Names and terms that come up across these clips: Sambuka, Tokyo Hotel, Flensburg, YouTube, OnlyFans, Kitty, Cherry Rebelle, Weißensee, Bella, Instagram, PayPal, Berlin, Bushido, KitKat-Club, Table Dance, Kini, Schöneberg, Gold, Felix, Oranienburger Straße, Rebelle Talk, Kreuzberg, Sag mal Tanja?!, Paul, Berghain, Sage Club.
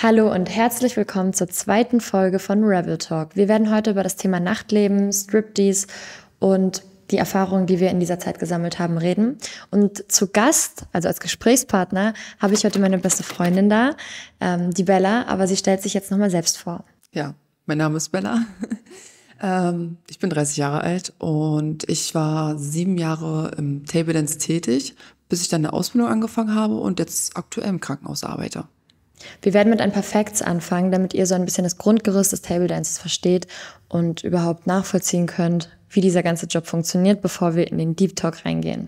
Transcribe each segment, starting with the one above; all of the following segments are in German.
Hallo und herzlich willkommen zur zweiten Folge von Rebelle Talk. Wir werden heute über das Thema Nachtleben, Striptease und die Erfahrungen, die wir in dieser Zeit gesammelt haben, reden. Und zu Gast, also als Gesprächspartner, habe ich heute meine beste Freundin da, die Bella, aber sie stellt sich jetzt nochmal selbst vor. Ja, mein Name ist Bella. Ich bin 30 Jahre alt und ich war 7 Jahre im Table Dance tätig, bis ich dann eine Ausbildung angefangen habe und jetzt aktuell im Krankenhaus arbeite. Wir werden mit ein paar Facts anfangen, damit ihr so ein bisschen das Grundgerüst des Table Dances versteht und überhaupt nachvollziehen könnt, wie dieser ganze Job funktioniert, bevor wir in den Deep Talk reingehen.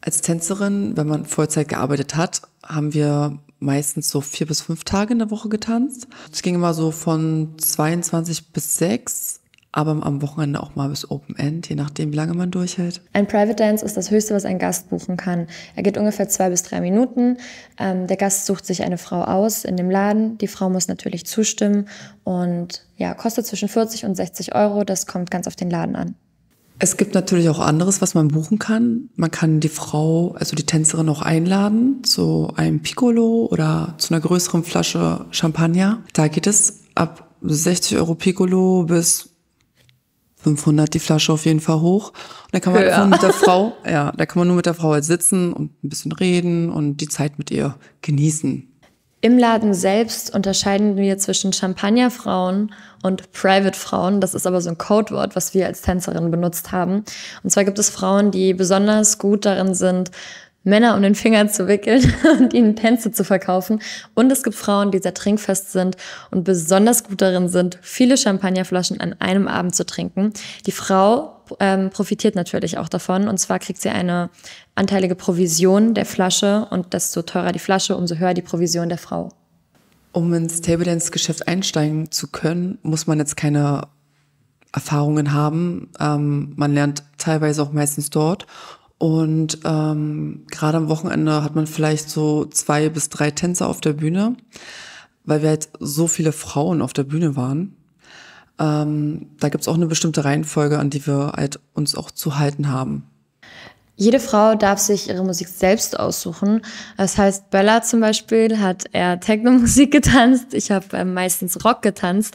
Als Tänzerin, wenn man Vollzeit gearbeitet hat, haben wir meistens so 4 bis 5 Tage in der Woche getanzt. Es ging immer so von 22 bis 6, aber am Wochenende auch mal bis Open End, je nachdem, wie lange man durchhält. Ein Private Dance ist das Höchste, was ein Gast buchen kann. Er geht ungefähr 2 bis 3 Minuten. Der Gast sucht sich eine Frau aus in dem Laden. Die Frau muss natürlich zustimmen und ja, kostet zwischen 40 und 60 Euro. Das kommt ganz auf den Laden an. Es gibt natürlich auch anderes, was man buchen kann. Man kann die Frau, also die Tänzerin, auch einladen zu einem Piccolo oder zu einer größeren Flasche Champagner. Da geht es ab 60 Euro Piccolo bis 500 die Flasche auf jeden Fall hoch. Und da kann man nur mit der Frau, halt sitzen und ein bisschen reden und die Zeit mit ihr genießen. Im Laden selbst unterscheiden wir zwischen Champagnerfrauen und Private-Frauen. Das ist aber so ein Codewort, was wir als Tänzerin benutzt haben. Und zwar gibt es Frauen, die besonders gut darin sind, Männer um den Finger zu wickeln und ihnen Tänze zu verkaufen. Und es gibt Frauen, die sehr trinkfest sind und besonders gut darin sind, viele Champagnerflaschen an einem Abend zu trinken. Die Frau profitiert natürlich auch davon. Und zwar kriegt sie eine anteilige Provision der Flasche. Und desto teurer die Flasche, umso höher die Provision der Frau. Um ins Table Dance Geschäft einsteigen zu können, muss man jetzt keine Erfahrungen haben. Man lernt teilweise auch meistens dort. Und gerade am Wochenende hat man vielleicht so 2 bis 3 Tänzer auf der Bühne, weil wir halt so viele Frauen auf der Bühne waren. Da gibt es auch eine bestimmte Reihenfolge, an die wir halt uns auch zu halten haben. Jede Frau darf sich ihre Musik selbst aussuchen. Das heißt, Bella zum Beispiel hat eher Techno-Musik getanzt. Ich habe meistens Rock getanzt.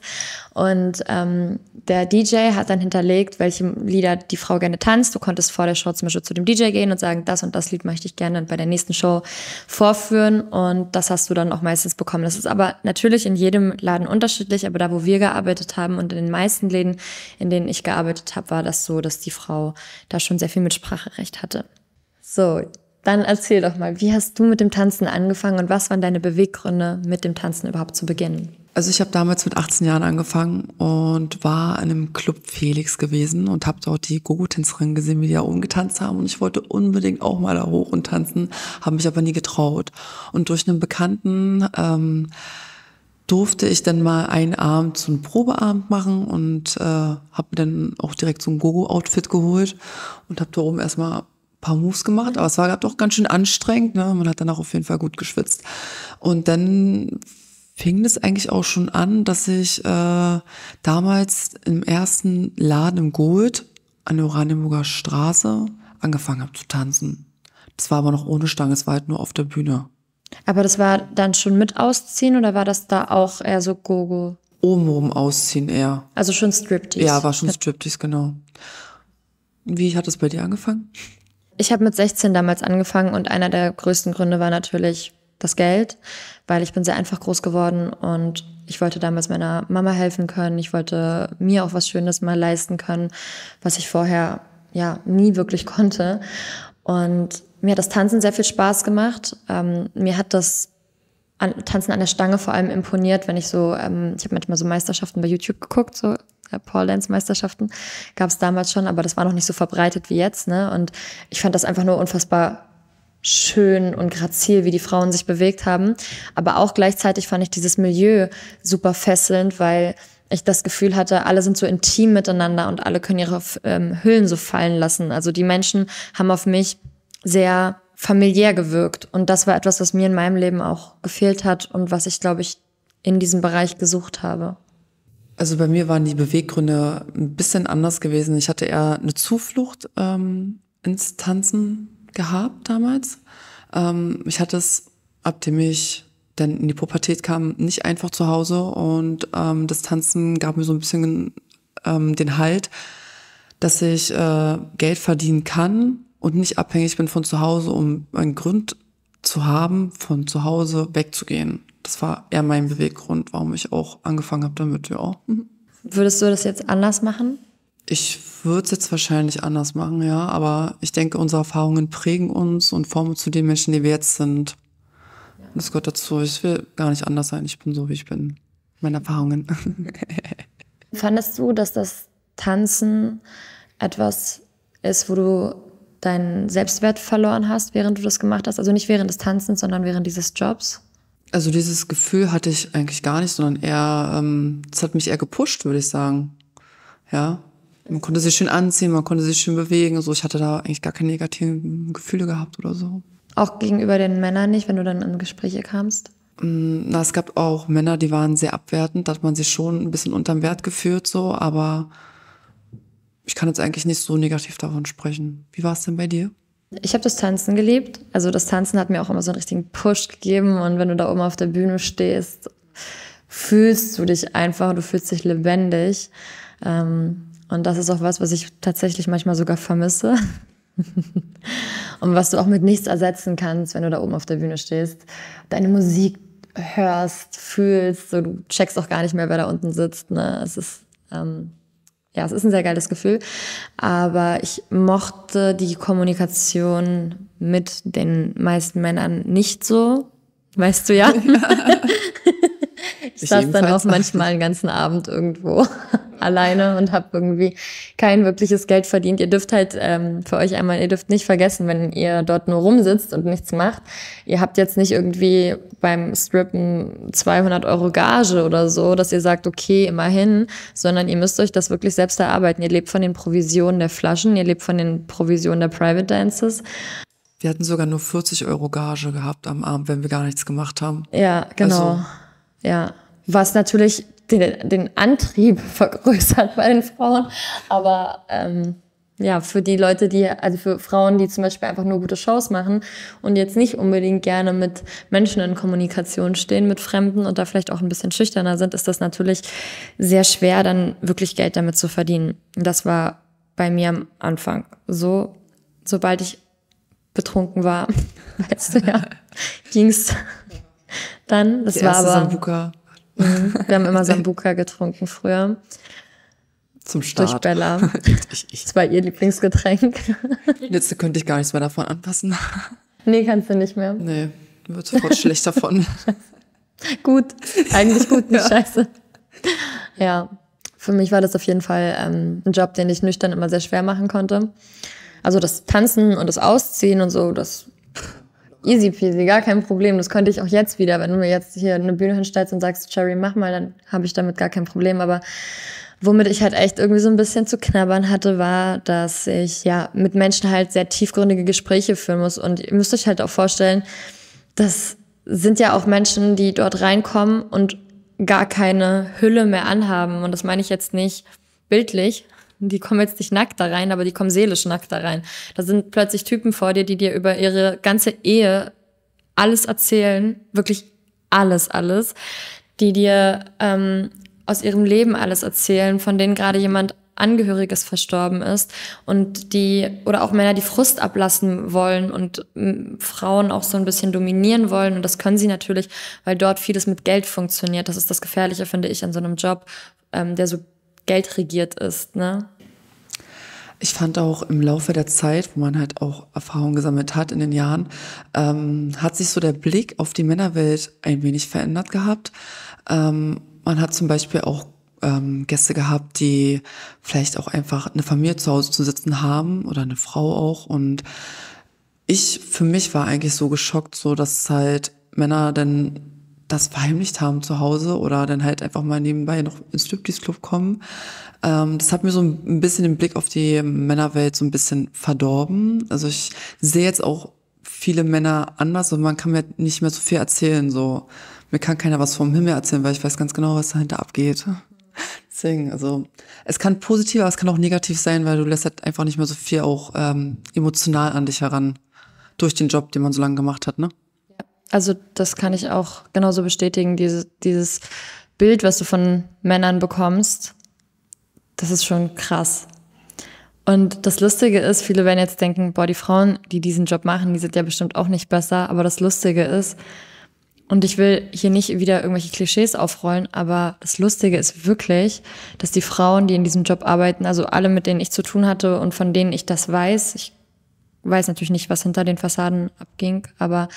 Und der DJ hat dann hinterlegt, welche Lieder die Frau gerne tanzt. Du konntest vor der Show zum Beispiel zu dem DJ gehen und sagen, das und das Lied möchte ich gerne bei der nächsten Show vorführen. Und das hast du dann auch meistens bekommen. Das ist aber natürlich in jedem Laden unterschiedlich. Aber da, wo wir gearbeitet haben und in den meisten Läden, in denen ich gearbeitet habe, war das so, dass die Frau da schon sehr viel Mitspracherecht hatte. So, dann erzähl doch mal, wie hast du mit dem Tanzen angefangen und was waren deine Beweggründe, mit dem Tanzen überhaupt zu beginnen? Also ich habe damals mit 18 Jahren angefangen und war in einem Club Felix gewesen und habe dort die Gogo-Tänzerinnen gesehen, die da oben getanzt haben. Und ich wollte unbedingt auch mal da hoch und tanzen, habe mich aber nie getraut. Und durch einen Bekannten durfte ich dann mal einen Abend so einen Probeabend machen und habe mir dann auch direkt so ein Gogo-Outfit geholt und habe da oben erstmal paar Moves gemacht, aber es war doch ganz schön anstrengend, ne? Man hat danach auf jeden Fall gut geschwitzt. Und dann fing das eigentlich auch schon an, dass ich damals im ersten Laden im Gold an der Oranienburger Straße angefangen habe zu tanzen. Das war aber noch ohne Stange, es war halt nur auf der Bühne. Aber das war dann schon mit Ausziehen oder war das da auch eher so Gogo? Obenrum Ausziehen eher. Also schon Striptease? Ja, war schon Striptease, genau. Wie hat das bei dir angefangen? Ich habe mit 16 damals angefangen und einer der größten Gründe war natürlich das Geld, weil ich bin sehr einfach groß geworden und ich wollte damals meiner Mama helfen können. Ich wollte mir auch was Schönes mal leisten können, was ich vorher ja nie wirklich konnte. Und mir hat das Tanzen sehr viel Spaß gemacht. Mir hat das Tanzen an der Stange vor allem imponiert, wenn ich so, ich habe manchmal so Meisterschaften bei YouTube geguckt, so Paul Dance Meisterschaften gab es damals schon, aber das war noch nicht so verbreitet wie jetzt, ne? Und ich fand das einfach nur unfassbar schön und grazil, wie die Frauen sich bewegt haben. Aber auch gleichzeitig fand ich dieses Milieu super fesselnd, weil ich das Gefühl hatte, alle sind so intim miteinander und alle können ihre Hüllen so fallen lassen. Also die Menschen haben auf mich sehr familiär gewirkt. Und das war etwas, was mir in meinem Leben auch gefehlt hat und was ich, glaube ich, in diesem Bereich gesucht habe. Also bei mir waren die Beweggründe ein bisschen anders gewesen. Ich hatte eher eine Zuflucht ins Tanzen gehabt damals. Ich hatte es, ab dem ich dann in die Pubertät kam, nicht einfach zu Hause. Und das Tanzen gab mir so ein bisschen den Halt, dass ich Geld verdienen kann und nicht abhängig bin von zu Hause, um einen Grund zu haben, von zu Hause wegzugehen. Das war eher mein Beweggrund, warum ich auch angefangen habe damit, ja. Würdest du das jetzt anders machen? Ich würde es jetzt wahrscheinlich anders machen, ja. Aber ich denke, unsere Erfahrungen prägen uns und formen uns zu den Menschen, die wir jetzt sind. Ja. Das gehört dazu. Ich will gar nicht anders sein. Ich bin so, wie ich bin. Meine Erfahrungen. Fandest du, dass das Tanzen etwas ist, wo du deinen Selbstwert verloren hast, während du das gemacht hast? Also nicht während des Tanzens, sondern während dieses Jobs? Also dieses Gefühl hatte ich eigentlich gar nicht, sondern eher, es hat mich eher gepusht, würde ich sagen. Ja, man konnte sich schön anziehen, man konnte sich schön bewegen. Also ich hatte da eigentlich gar keine negativen Gefühle gehabt oder so. Auch gegenüber den Männern nicht, wenn du dann in Gespräche kamst? Na, es gab auch Männer, die waren sehr abwertend. Da hat man sich schon ein bisschen unterm Wert gefühlt, so. Aber ich kann jetzt eigentlich nicht so negativ davon sprechen. Wie war es denn bei dir? Ich habe das Tanzen geliebt. Also das Tanzen hat mir auch immer so einen richtigen Push gegeben. Und wenn du da oben auf der Bühne stehst, fühlst du dich einfach, du fühlst dich lebendig. Und das ist auch was, was ich tatsächlich manchmal sogar vermisse. Und was du auch mit nichts ersetzen kannst, wenn du da oben auf der Bühne stehst. Deine Musik hörst, fühlst, so, du checkst auch gar nicht mehr, wer da unten sitzt. Ne? Es ist... ja, es ist ein sehr geiles Gefühl, aber ich mochte die Kommunikation mit den meisten Männern nicht so, weißt du ja. Ich saß dann auch manchmal den ganzen Abend irgendwo alleine und habe irgendwie kein wirkliches Geld verdient. Ihr dürft halt für euch einmal, ihr dürft nicht vergessen, wenn ihr dort nur rumsitzt und nichts macht, ihr habt jetzt nicht irgendwie beim Strippen 200 € Gage oder so, dass ihr sagt, okay, immerhin, sondern ihr müsst euch das wirklich selbst erarbeiten. Ihr lebt von den Provisionen der Flaschen, ihr lebt von den Provisionen der Private Dances. Wir hatten sogar nur 40 € Gage gehabt am Abend, wenn wir gar nichts gemacht haben. Ja, genau. Also, ja, was natürlich den Antrieb vergrößert bei den Frauen, aber ja, für die Leute, die, also für Frauen, die zum Beispiel einfach nur gute Shows machen und jetzt nicht unbedingt gerne mit Menschen in Kommunikation stehen, mit Fremden und da vielleicht auch ein bisschen schüchterner sind, ist das natürlich sehr schwer, dann wirklich Geld damit zu verdienen. Das war bei mir am Anfang so, sobald ich betrunken war, weißt du ja, ging's. Dann, das war aber Sambuka. Wir haben immer Sambuka getrunken früher. Zum Start. Durch Bella. Das war ihr Lieblingsgetränk. Jetzt könnte ich gar nichts mehr davon anpassen. Nee, kannst du nicht mehr. Nee, wird sofort schlecht davon. Gut, eigentlich gut, nicht ja. Scheiße. Ja, für mich war das auf jeden Fall ein Job, den ich nüchtern immer sehr schwer machen konnte. Also das Tanzen und das Ausziehen und so, das... Easy peasy, gar kein Problem. Das könnte ich auch jetzt wieder. Wenn du mir jetzt hier eine Bühne hinstellst und sagst, Cherry, mach mal, dann habe ich damit gar kein Problem. Aber womit ich halt echt irgendwie so ein bisschen zu knabbern hatte, war, dass ich ja mit Menschen halt sehr tiefgründige Gespräche führen muss. Und ihr müsst euch halt auch vorstellen, das sind ja auch Menschen, die dort reinkommen und gar keine Hülle mehr anhaben. Und das meine ich jetzt nicht bildlich. Die kommen jetzt nicht nackt da rein, aber die kommen seelisch nackt da rein. Da sind plötzlich Typen vor dir, die dir über ihre ganze Ehe alles erzählen, wirklich alles, alles, die dir aus ihrem Leben alles erzählen, von denen gerade jemand Angehöriges verstorben ist und die, oder auch Männer, die Frust ablassen wollen und Frauen auch so ein bisschen dominieren wollen, und das können sie natürlich, weil dort vieles mit Geld funktioniert. Das ist das Gefährliche, finde ich, an so einem Job, der so Geld regiert ist, ne? Ich fand auch im Laufe der Zeit, wo man halt auch Erfahrung gesammelt hat in den Jahren, hat sich so der Blick auf die Männerwelt ein wenig verändert gehabt. Man hat zum Beispiel auch Gäste gehabt, die vielleicht auch einfach eine Familie zu Hause zu sitzen haben oder eine Frau auch. Und ich, für mich war eigentlich so geschockt, so dass halt Männer dann das verheimlicht haben zu Hause oder dann halt einfach mal nebenbei noch ins Striptease-Club kommen. Das hat mir so ein bisschen den Blick auf die Männerwelt so ein bisschen verdorben. Also ich sehe jetzt auch viele Männer anders und man kann mir nicht mehr so viel erzählen. So, mir kann keiner was vom Himmel erzählen, weil ich weiß ganz genau, was dahinter abgeht. Deswegen, also es kann positiv, aber es kann auch negativ sein, weil du lässt halt einfach nicht mehr so viel auch emotional an dich heran durch den Job, den man so lange gemacht hat, ne? Also das kann ich auch genauso bestätigen. Dieses Bild, was du von Männern bekommst, das ist schon krass. Und das Lustige ist, viele werden jetzt denken, boah, die Frauen, die diesen Job machen, die sind ja bestimmt auch nicht besser. Aber das Lustige ist, und ich will hier nicht wieder irgendwelche Klischees aufrollen, aber das Lustige ist wirklich, dass die Frauen, die in diesem Job arbeiten, also alle, mit denen ich zu tun hatte und von denen ich das weiß, ich weiß natürlich nicht, was hinter den Fassaden abging, aber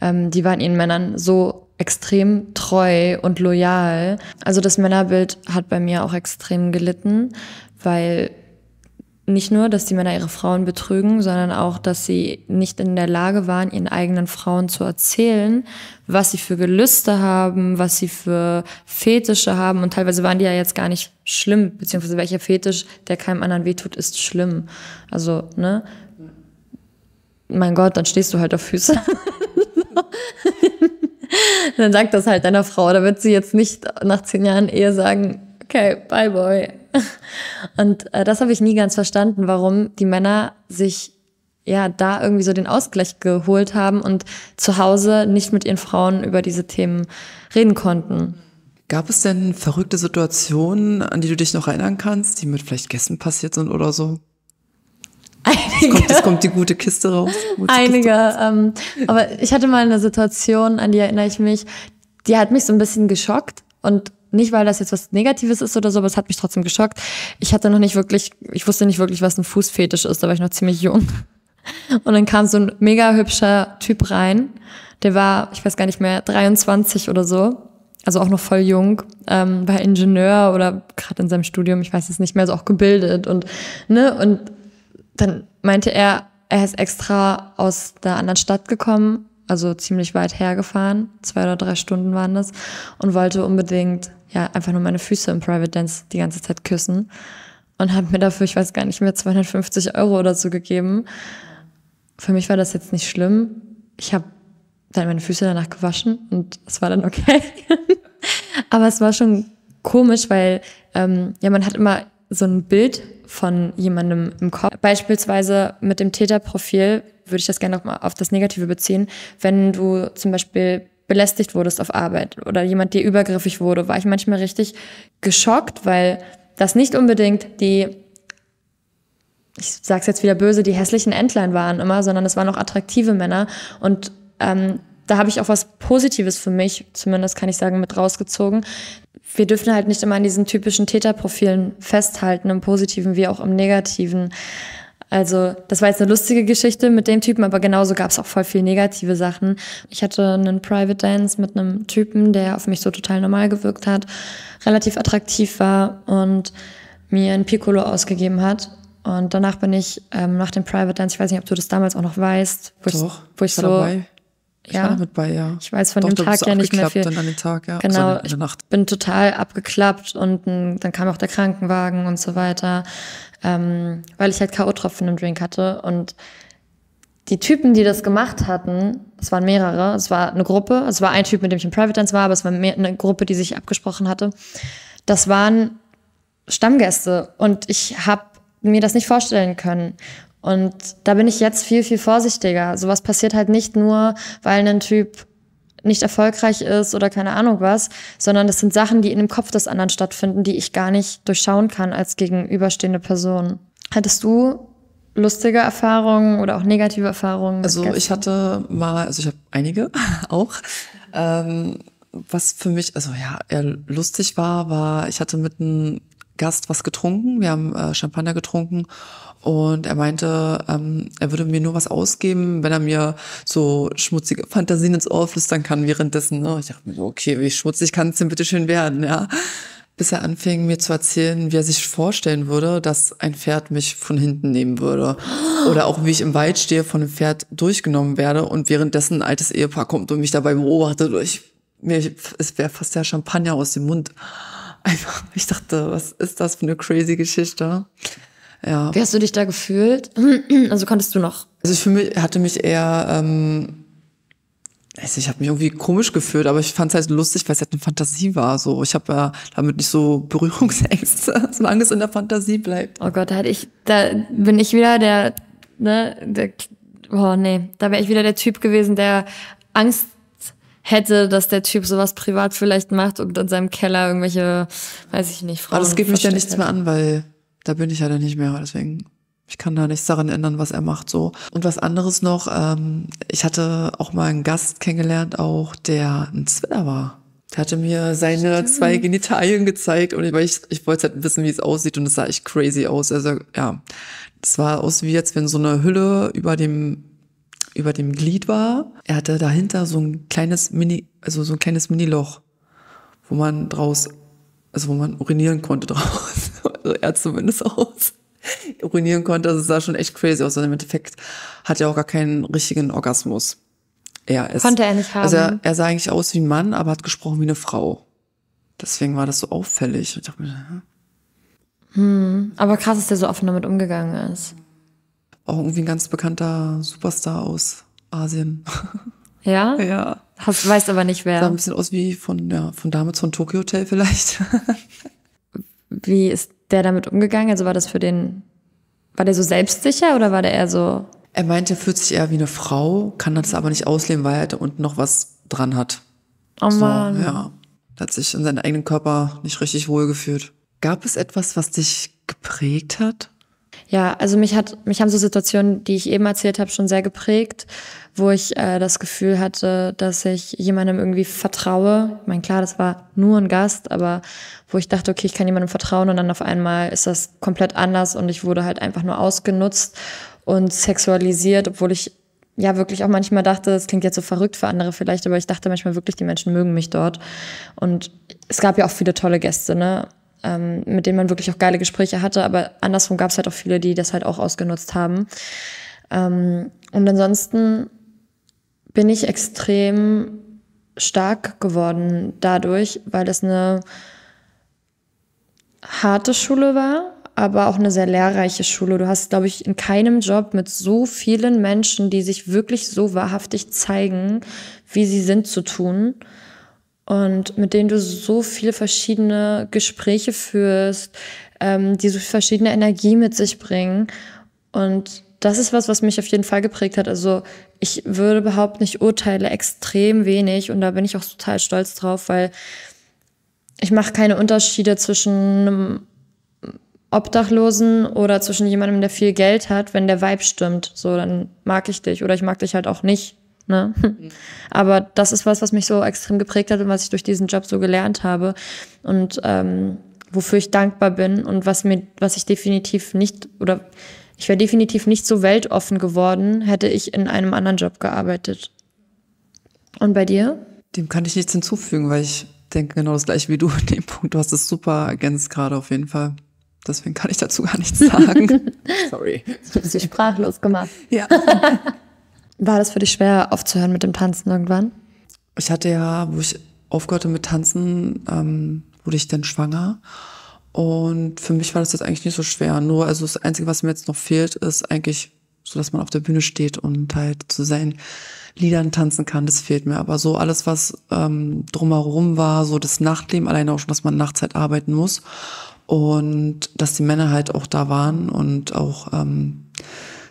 die waren ihren Männern so extrem treu und loyal. Also das Männerbild hat bei mir auch extrem gelitten, weil nicht nur, dass die Männer ihre Frauen betrügen, sondern auch, dass sie nicht in der Lage waren, ihren eigenen Frauen zu erzählen, was sie für Gelüste haben, was sie für Fetische haben. Und teilweise waren die ja jetzt gar nicht schlimm, beziehungsweise welcher Fetisch, der keinem anderen wehtut, ist schlimm. Also, ne? Mein Gott, dann stehst du halt auf Füße. Dann sagt das halt deiner Frau, da wird sie jetzt nicht nach 10 Jahren Ehe sagen, okay, bye boy. Und das habe ich nie ganz verstanden, warum die Männer sich ja da irgendwie so den Ausgleich geholt haben und zu Hause nicht mit ihren Frauen über diese Themen reden konnten. Gab es denn verrückte Situationen, an die du dich noch erinnern kannst, die mit vielleicht Gästen passiert sind oder so? Jetzt kommt die gute Kiste raus. Aber ich hatte mal eine Situation, an die erinnere ich mich, die hat mich so ein bisschen geschockt, und nicht, weil das jetzt was Negatives ist oder so, aber es hat mich trotzdem geschockt. Ich wusste nicht wirklich, was ein Fußfetisch ist, da war ich noch ziemlich jung. Und dann kam so ein mega hübscher Typ rein, der war, ich weiß gar nicht mehr, 23 oder so, also auch noch voll jung, war Ingenieur oder gerade in seinem Studium, ich weiß es nicht mehr, also auch gebildet und, ne, und dann meinte er, er ist extra aus der anderen Stadt gekommen, also ziemlich weit hergefahren, 2 oder 3 Stunden waren das, und wollte unbedingt ja einfach nur meine Füße im Private Dance die ganze Zeit küssen und hat mir dafür, ich weiß gar nicht mehr, 250 € oder so gegeben. Für mich war das jetzt nicht schlimm. Ich habe dann meine Füße danach gewaschen und es war dann okay. Aber es war schon komisch, weil ja, man hat immer so ein Bild von jemandem im Kopf. Beispielsweise mit dem Täterprofil würde ich das gerne nochmal auf das Negative beziehen. Wenn du zum Beispiel belästigt wurdest auf Arbeit oder jemand dir übergriffig wurde, war ich manchmal richtig geschockt, weil das nicht unbedingt die, ich sag's jetzt wieder böse, die hässlichen Entlein waren immer, sondern es waren auch attraktive Männer. Und da habe ich auch was Positives für mich, zumindest kann ich sagen, mit rausgezogen. Wir dürfen halt nicht immer an diesen typischen Täterprofilen festhalten, im Positiven wie auch im Negativen. Also das war jetzt eine lustige Geschichte mit dem Typen, aber genauso gab es auch voll viel negative Sachen. Ich hatte einen Private Dance mit einem Typen, der auf mich so total normal gewirkt hat, relativ attraktiv war und mir ein Piccolo ausgegeben hat. Und danach bin ich nach dem Private Dance, ich weiß nicht, ob du das damals auch noch weißt, Ich war dabei, ja. Ich weiß von dem Tag ja nicht mehr viel. Dann an den Tag, ja. Genau, ich bin total abgeklappt und dann kam auch der Krankenwagen und so weiter, weil ich halt K.O.-Tropfen im Drink hatte. Und die Typen, die das gemacht hatten, es waren mehrere, es war eine Gruppe, es war ein Typ, mit dem ich im Private Dance war, aber es war eine Gruppe, die sich abgesprochen hatte. Das waren Stammgäste und ich habe mir das nicht vorstellen können. Und da bin ich jetzt viel, viel vorsichtiger. Sowas passiert halt nicht nur, weil ein Typ nicht erfolgreich ist oder keine Ahnung was, sondern das sind Sachen, die in dem Kopf des anderen stattfinden, die ich gar nicht durchschauen kann als gegenüberstehende Person. Hattest du lustige Erfahrungen oder auch negative Erfahrungen? Also ich hatte mal, also ich habe einige auch, was für mich, also ja, eher lustig war, ich hatte mit einem Gast was getrunken, wir haben Champagner getrunken. Und er meinte, er würde mir nur was ausgeben, wenn er mir so schmutzige Fantasien ins Ohr flüstern kann währenddessen. Ne? Ich dachte mir so, okay, wie schmutzig kann es denn bitte schön werden? Ja? Bis er anfing, mir zu erzählen, wie er sich vorstellen würde, dass ein Pferd mich von hinten nehmen würde. Oder auch, wie ich im Wald stehe, von einem Pferd durchgenommen werde und währenddessen ein altes Ehepaar kommt und mich dabei beobachtet. Es wäre fast der Champagner aus dem Mund. Einfach, ich dachte, was ist das für eine crazy Geschichte? Ja. Wie hast du dich da gefühlt? Also konntest du noch? Also ich habe mich irgendwie komisch gefühlt, aber ich fand es halt lustig, weil es halt eine Fantasie war. So, ich habe ja damit nicht so Berührungsängste, solange es in der Fantasie bleibt. Oh Gott, da bin ich wieder der, ne, der, oh nee, da wäre ich wieder der Typ gewesen, der Angst hätte, dass der Typ sowas privat vielleicht macht und in seinem Keller irgendwelche, weiß ich nicht, Frauen. Aber das geht mich ja nichts mehr an, weil da bin ich ja dann nicht mehr, deswegen. Ich kann da nichts daran ändern, was er macht, so. Und was anderes noch, ich hatte auch mal einen Gast kennengelernt, auch der ein Zwiller war. Der hatte mir seine zwei Genitalien gezeigt und ich wollte halt wissen, wie es aussieht, und es sah echt crazy aus. Also ja, das war aus wie jetzt, wenn so eine Hülle über dem Glied war. Er hatte dahinter so ein kleines Mini-Loch, wo man draus, also wo man urinieren konnte draus. Also er zumindest aus. Urinieren konnte, also es sah schon echt crazy aus. Und im Endeffekt hat er auch gar keinen richtigen Orgasmus. Konnte er nicht haben. Also er sah eigentlich aus wie ein Mann, aber hat gesprochen wie eine Frau. Deswegen war das so auffällig. Ich dachte mir, aber krass, dass der so offen damit umgegangen ist. Auch irgendwie ein ganz bekannter Superstar aus Asien. Ja? Ja. Weißt aber nicht, wer. Sah ein bisschen aus wie von damals von Tokyo Hotel vielleicht. Wie ist der damit umgegangen? Also war der so selbstsicher oder war der eher so? Er meinte, er fühlt sich eher wie eine Frau, kann das aber nicht ausleben, weil er da unten noch was dran hat. Oh Mann. So, ja. Er hat sich in seinem eigenen Körper nicht richtig wohlgefühlt. Gab es etwas, was dich geprägt hat? Ja, also mich haben so Situationen, die ich eben erzählt habe, schon sehr geprägt, wo ich das Gefühl hatte, dass ich jemandem irgendwie vertraue. Ich meine, klar, das war nur ein Gast, aber wo ich dachte, okay, ich kann jemandem vertrauen, und dann auf einmal ist das komplett anders und ich wurde halt einfach nur ausgenutzt und sexualisiert, obwohl ich ja wirklich auch manchmal dachte, das klingt jetzt so verrückt für andere vielleicht, aber ich dachte manchmal wirklich, die Menschen mögen mich dort. Und es gab ja auch viele tolle Gäste, ne? Mit denen man wirklich auch geile Gespräche hatte, aber andersrum gab es halt auch viele, die das halt auch ausgenutzt haben. Und ansonsten bin ich extrem stark geworden dadurch, weil es eine harte Schule war, aber auch eine sehr lehrreiche Schule. Du hast, glaube ich, in keinem Job mit so vielen Menschen, die sich wirklich so wahrhaftig zeigen, wie sie sind, zu tun. Und mit denen du so viele verschiedene Gespräche führst, die so verschiedene Energie mit sich bringen. Und das ist was mich auf jeden Fall geprägt hat. Also ich würde behaupten, ich urteile extrem wenig, und da bin ich auch total stolz drauf, weil ich mache keine Unterschiede zwischen einem Obdachlosen oder zwischen jemandem, der viel Geld hat. Wenn der Vibe stimmt, so, dann mag ich dich oder ich mag dich halt auch nicht. Ne? Aber das ist was mich so extrem geprägt hat und was ich durch diesen Job so gelernt habe und wofür ich dankbar bin, und was ich definitiv nicht, oder ich wäre definitiv nicht so weltoffen geworden, hätte ich in einem anderen Job gearbeitet. Und bei dir? Dem kann ich nichts hinzufügen, weil ich denke genau das gleiche wie du in dem Punkt. Du hast es super ergänzt gerade auf jeden Fall. Deswegen kann ich dazu gar nichts sagen. Sorry. Ich habe dich sprachlos gemacht. Ja. War das für dich schwer, aufzuhören mit dem Tanzen irgendwann? Ich hatte ja, wo ich aufgehört habe mit Tanzen, wurde ich dann schwanger. Und für mich war das jetzt eigentlich nicht so schwer. Nur, also das Einzige, was mir jetzt noch fehlt, ist eigentlich so, dass man auf der Bühne steht und halt zu seinen Liedern tanzen kann. Das fehlt mir. Aber so alles, was drumherum war, so das Nachtleben, alleine auch schon, dass man nachts halt arbeiten muss. Und dass die Männer halt auch da waren und auch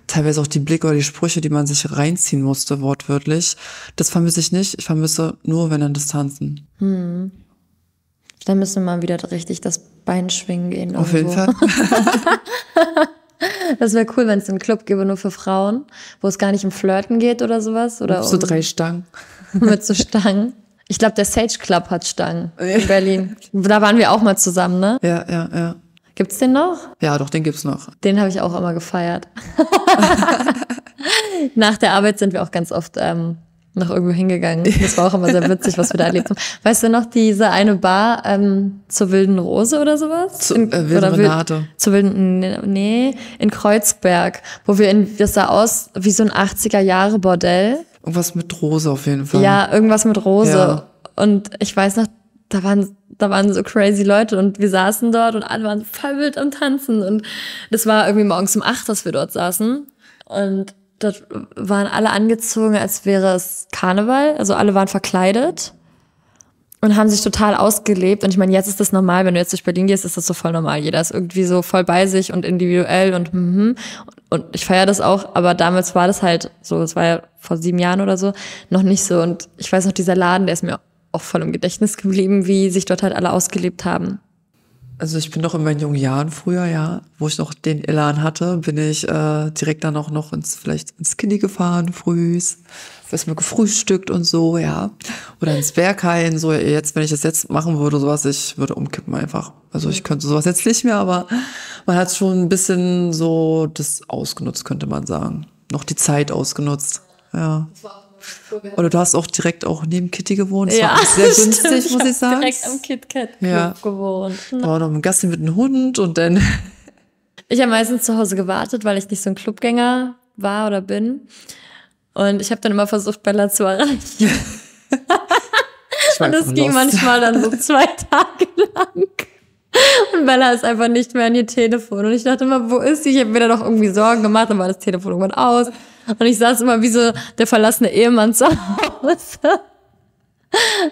teilweise auch die Blicke oder die Sprüche, die man sich reinziehen musste, wortwörtlich. Das vermisse ich nicht. Ich vermisse nur, wenn, dann das Tanzen. Hm. Dann müssen wir mal wieder richtig das Bein schwingen gehen. Irgendwo. Auf jeden Fall. Das wäre cool, wenn es einen Club gäbe, nur für Frauen, wo es gar nicht um Flirten geht oder sowas. Oder mit so 3 Stangen. Mit so Stangen. Ich glaube, der Sage Club hat Stangen in Berlin. Da waren wir auch mal zusammen, ne? Ja, ja, ja. Gibt's den noch? Ja, doch, den gibt's noch. Den habe ich auch immer gefeiert. Nach der Arbeit sind wir auch ganz oft noch irgendwo hingegangen. Das war auch immer sehr witzig, was wir da erlebt haben. Weißt du noch, diese eine Bar zur Wilden Rose oder sowas? In Kreuzberg, wo wir das sah aus wie so ein 80er-Jahre-Bordell. Irgendwas mit Rose auf jeden Fall. Ja, irgendwas mit Rose. Ja. Und ich weiß noch, da waren so crazy Leute, und wir saßen dort und alle waren voll wild am Tanzen, und das war irgendwie morgens um 8, dass wir dort saßen, und dort waren alle angezogen, als wäre es Karneval, also alle waren verkleidet und haben sich total ausgelebt. Und ich meine, jetzt ist das normal, wenn du jetzt durch Berlin gehst, ist das so voll normal. Jeder ist irgendwie so voll bei sich und individuell und und ich feiere das auch, aber damals war das halt so, das war ja vor 7 Jahren oder so, noch nicht so. Und ich weiß noch, dieser Laden, der ist mir auch voll im Gedächtnis geblieben, wie sich dort halt alle ausgelebt haben. Also ich bin noch in meinen jungen Jahren früher, ja, wo ich noch den Elan hatte, bin ich direkt dann auch noch ins Kini gefahren, frühs, erstmal gefrühstückt und so, ja. Oder ins Berghain, so jetzt, wenn ich das jetzt machen würde, sowas, ich würde umkippen einfach. Also ich könnte sowas jetzt nicht mehr, aber man hat schon ein bisschen so das ausgenutzt, könnte man sagen. Noch die Zeit ausgenutzt, ja. Oder du hast auch direkt auch neben Kitty gewohnt. Das war auch sehr günstig, muss ich sagen. Direkt am KitKat-Club gewohnt. Da war noch im Gassi mit einem Hund und dann... Ich habe meistens zu Hause gewartet, weil ich nicht so ein Clubgänger war oder bin. Und ich habe dann immer versucht, Bella zu erreichen. Und das ging manchmal dann so 2 Tage lang. Und Bella ist einfach nicht mehr an ihr Telefon. Und ich dachte immer, wo ist sie? Ich habe mir da doch irgendwie Sorgen gemacht. Dann war das Telefon irgendwann aus. Und ich saß immer wie so der verlassene Ehemann zu Hause.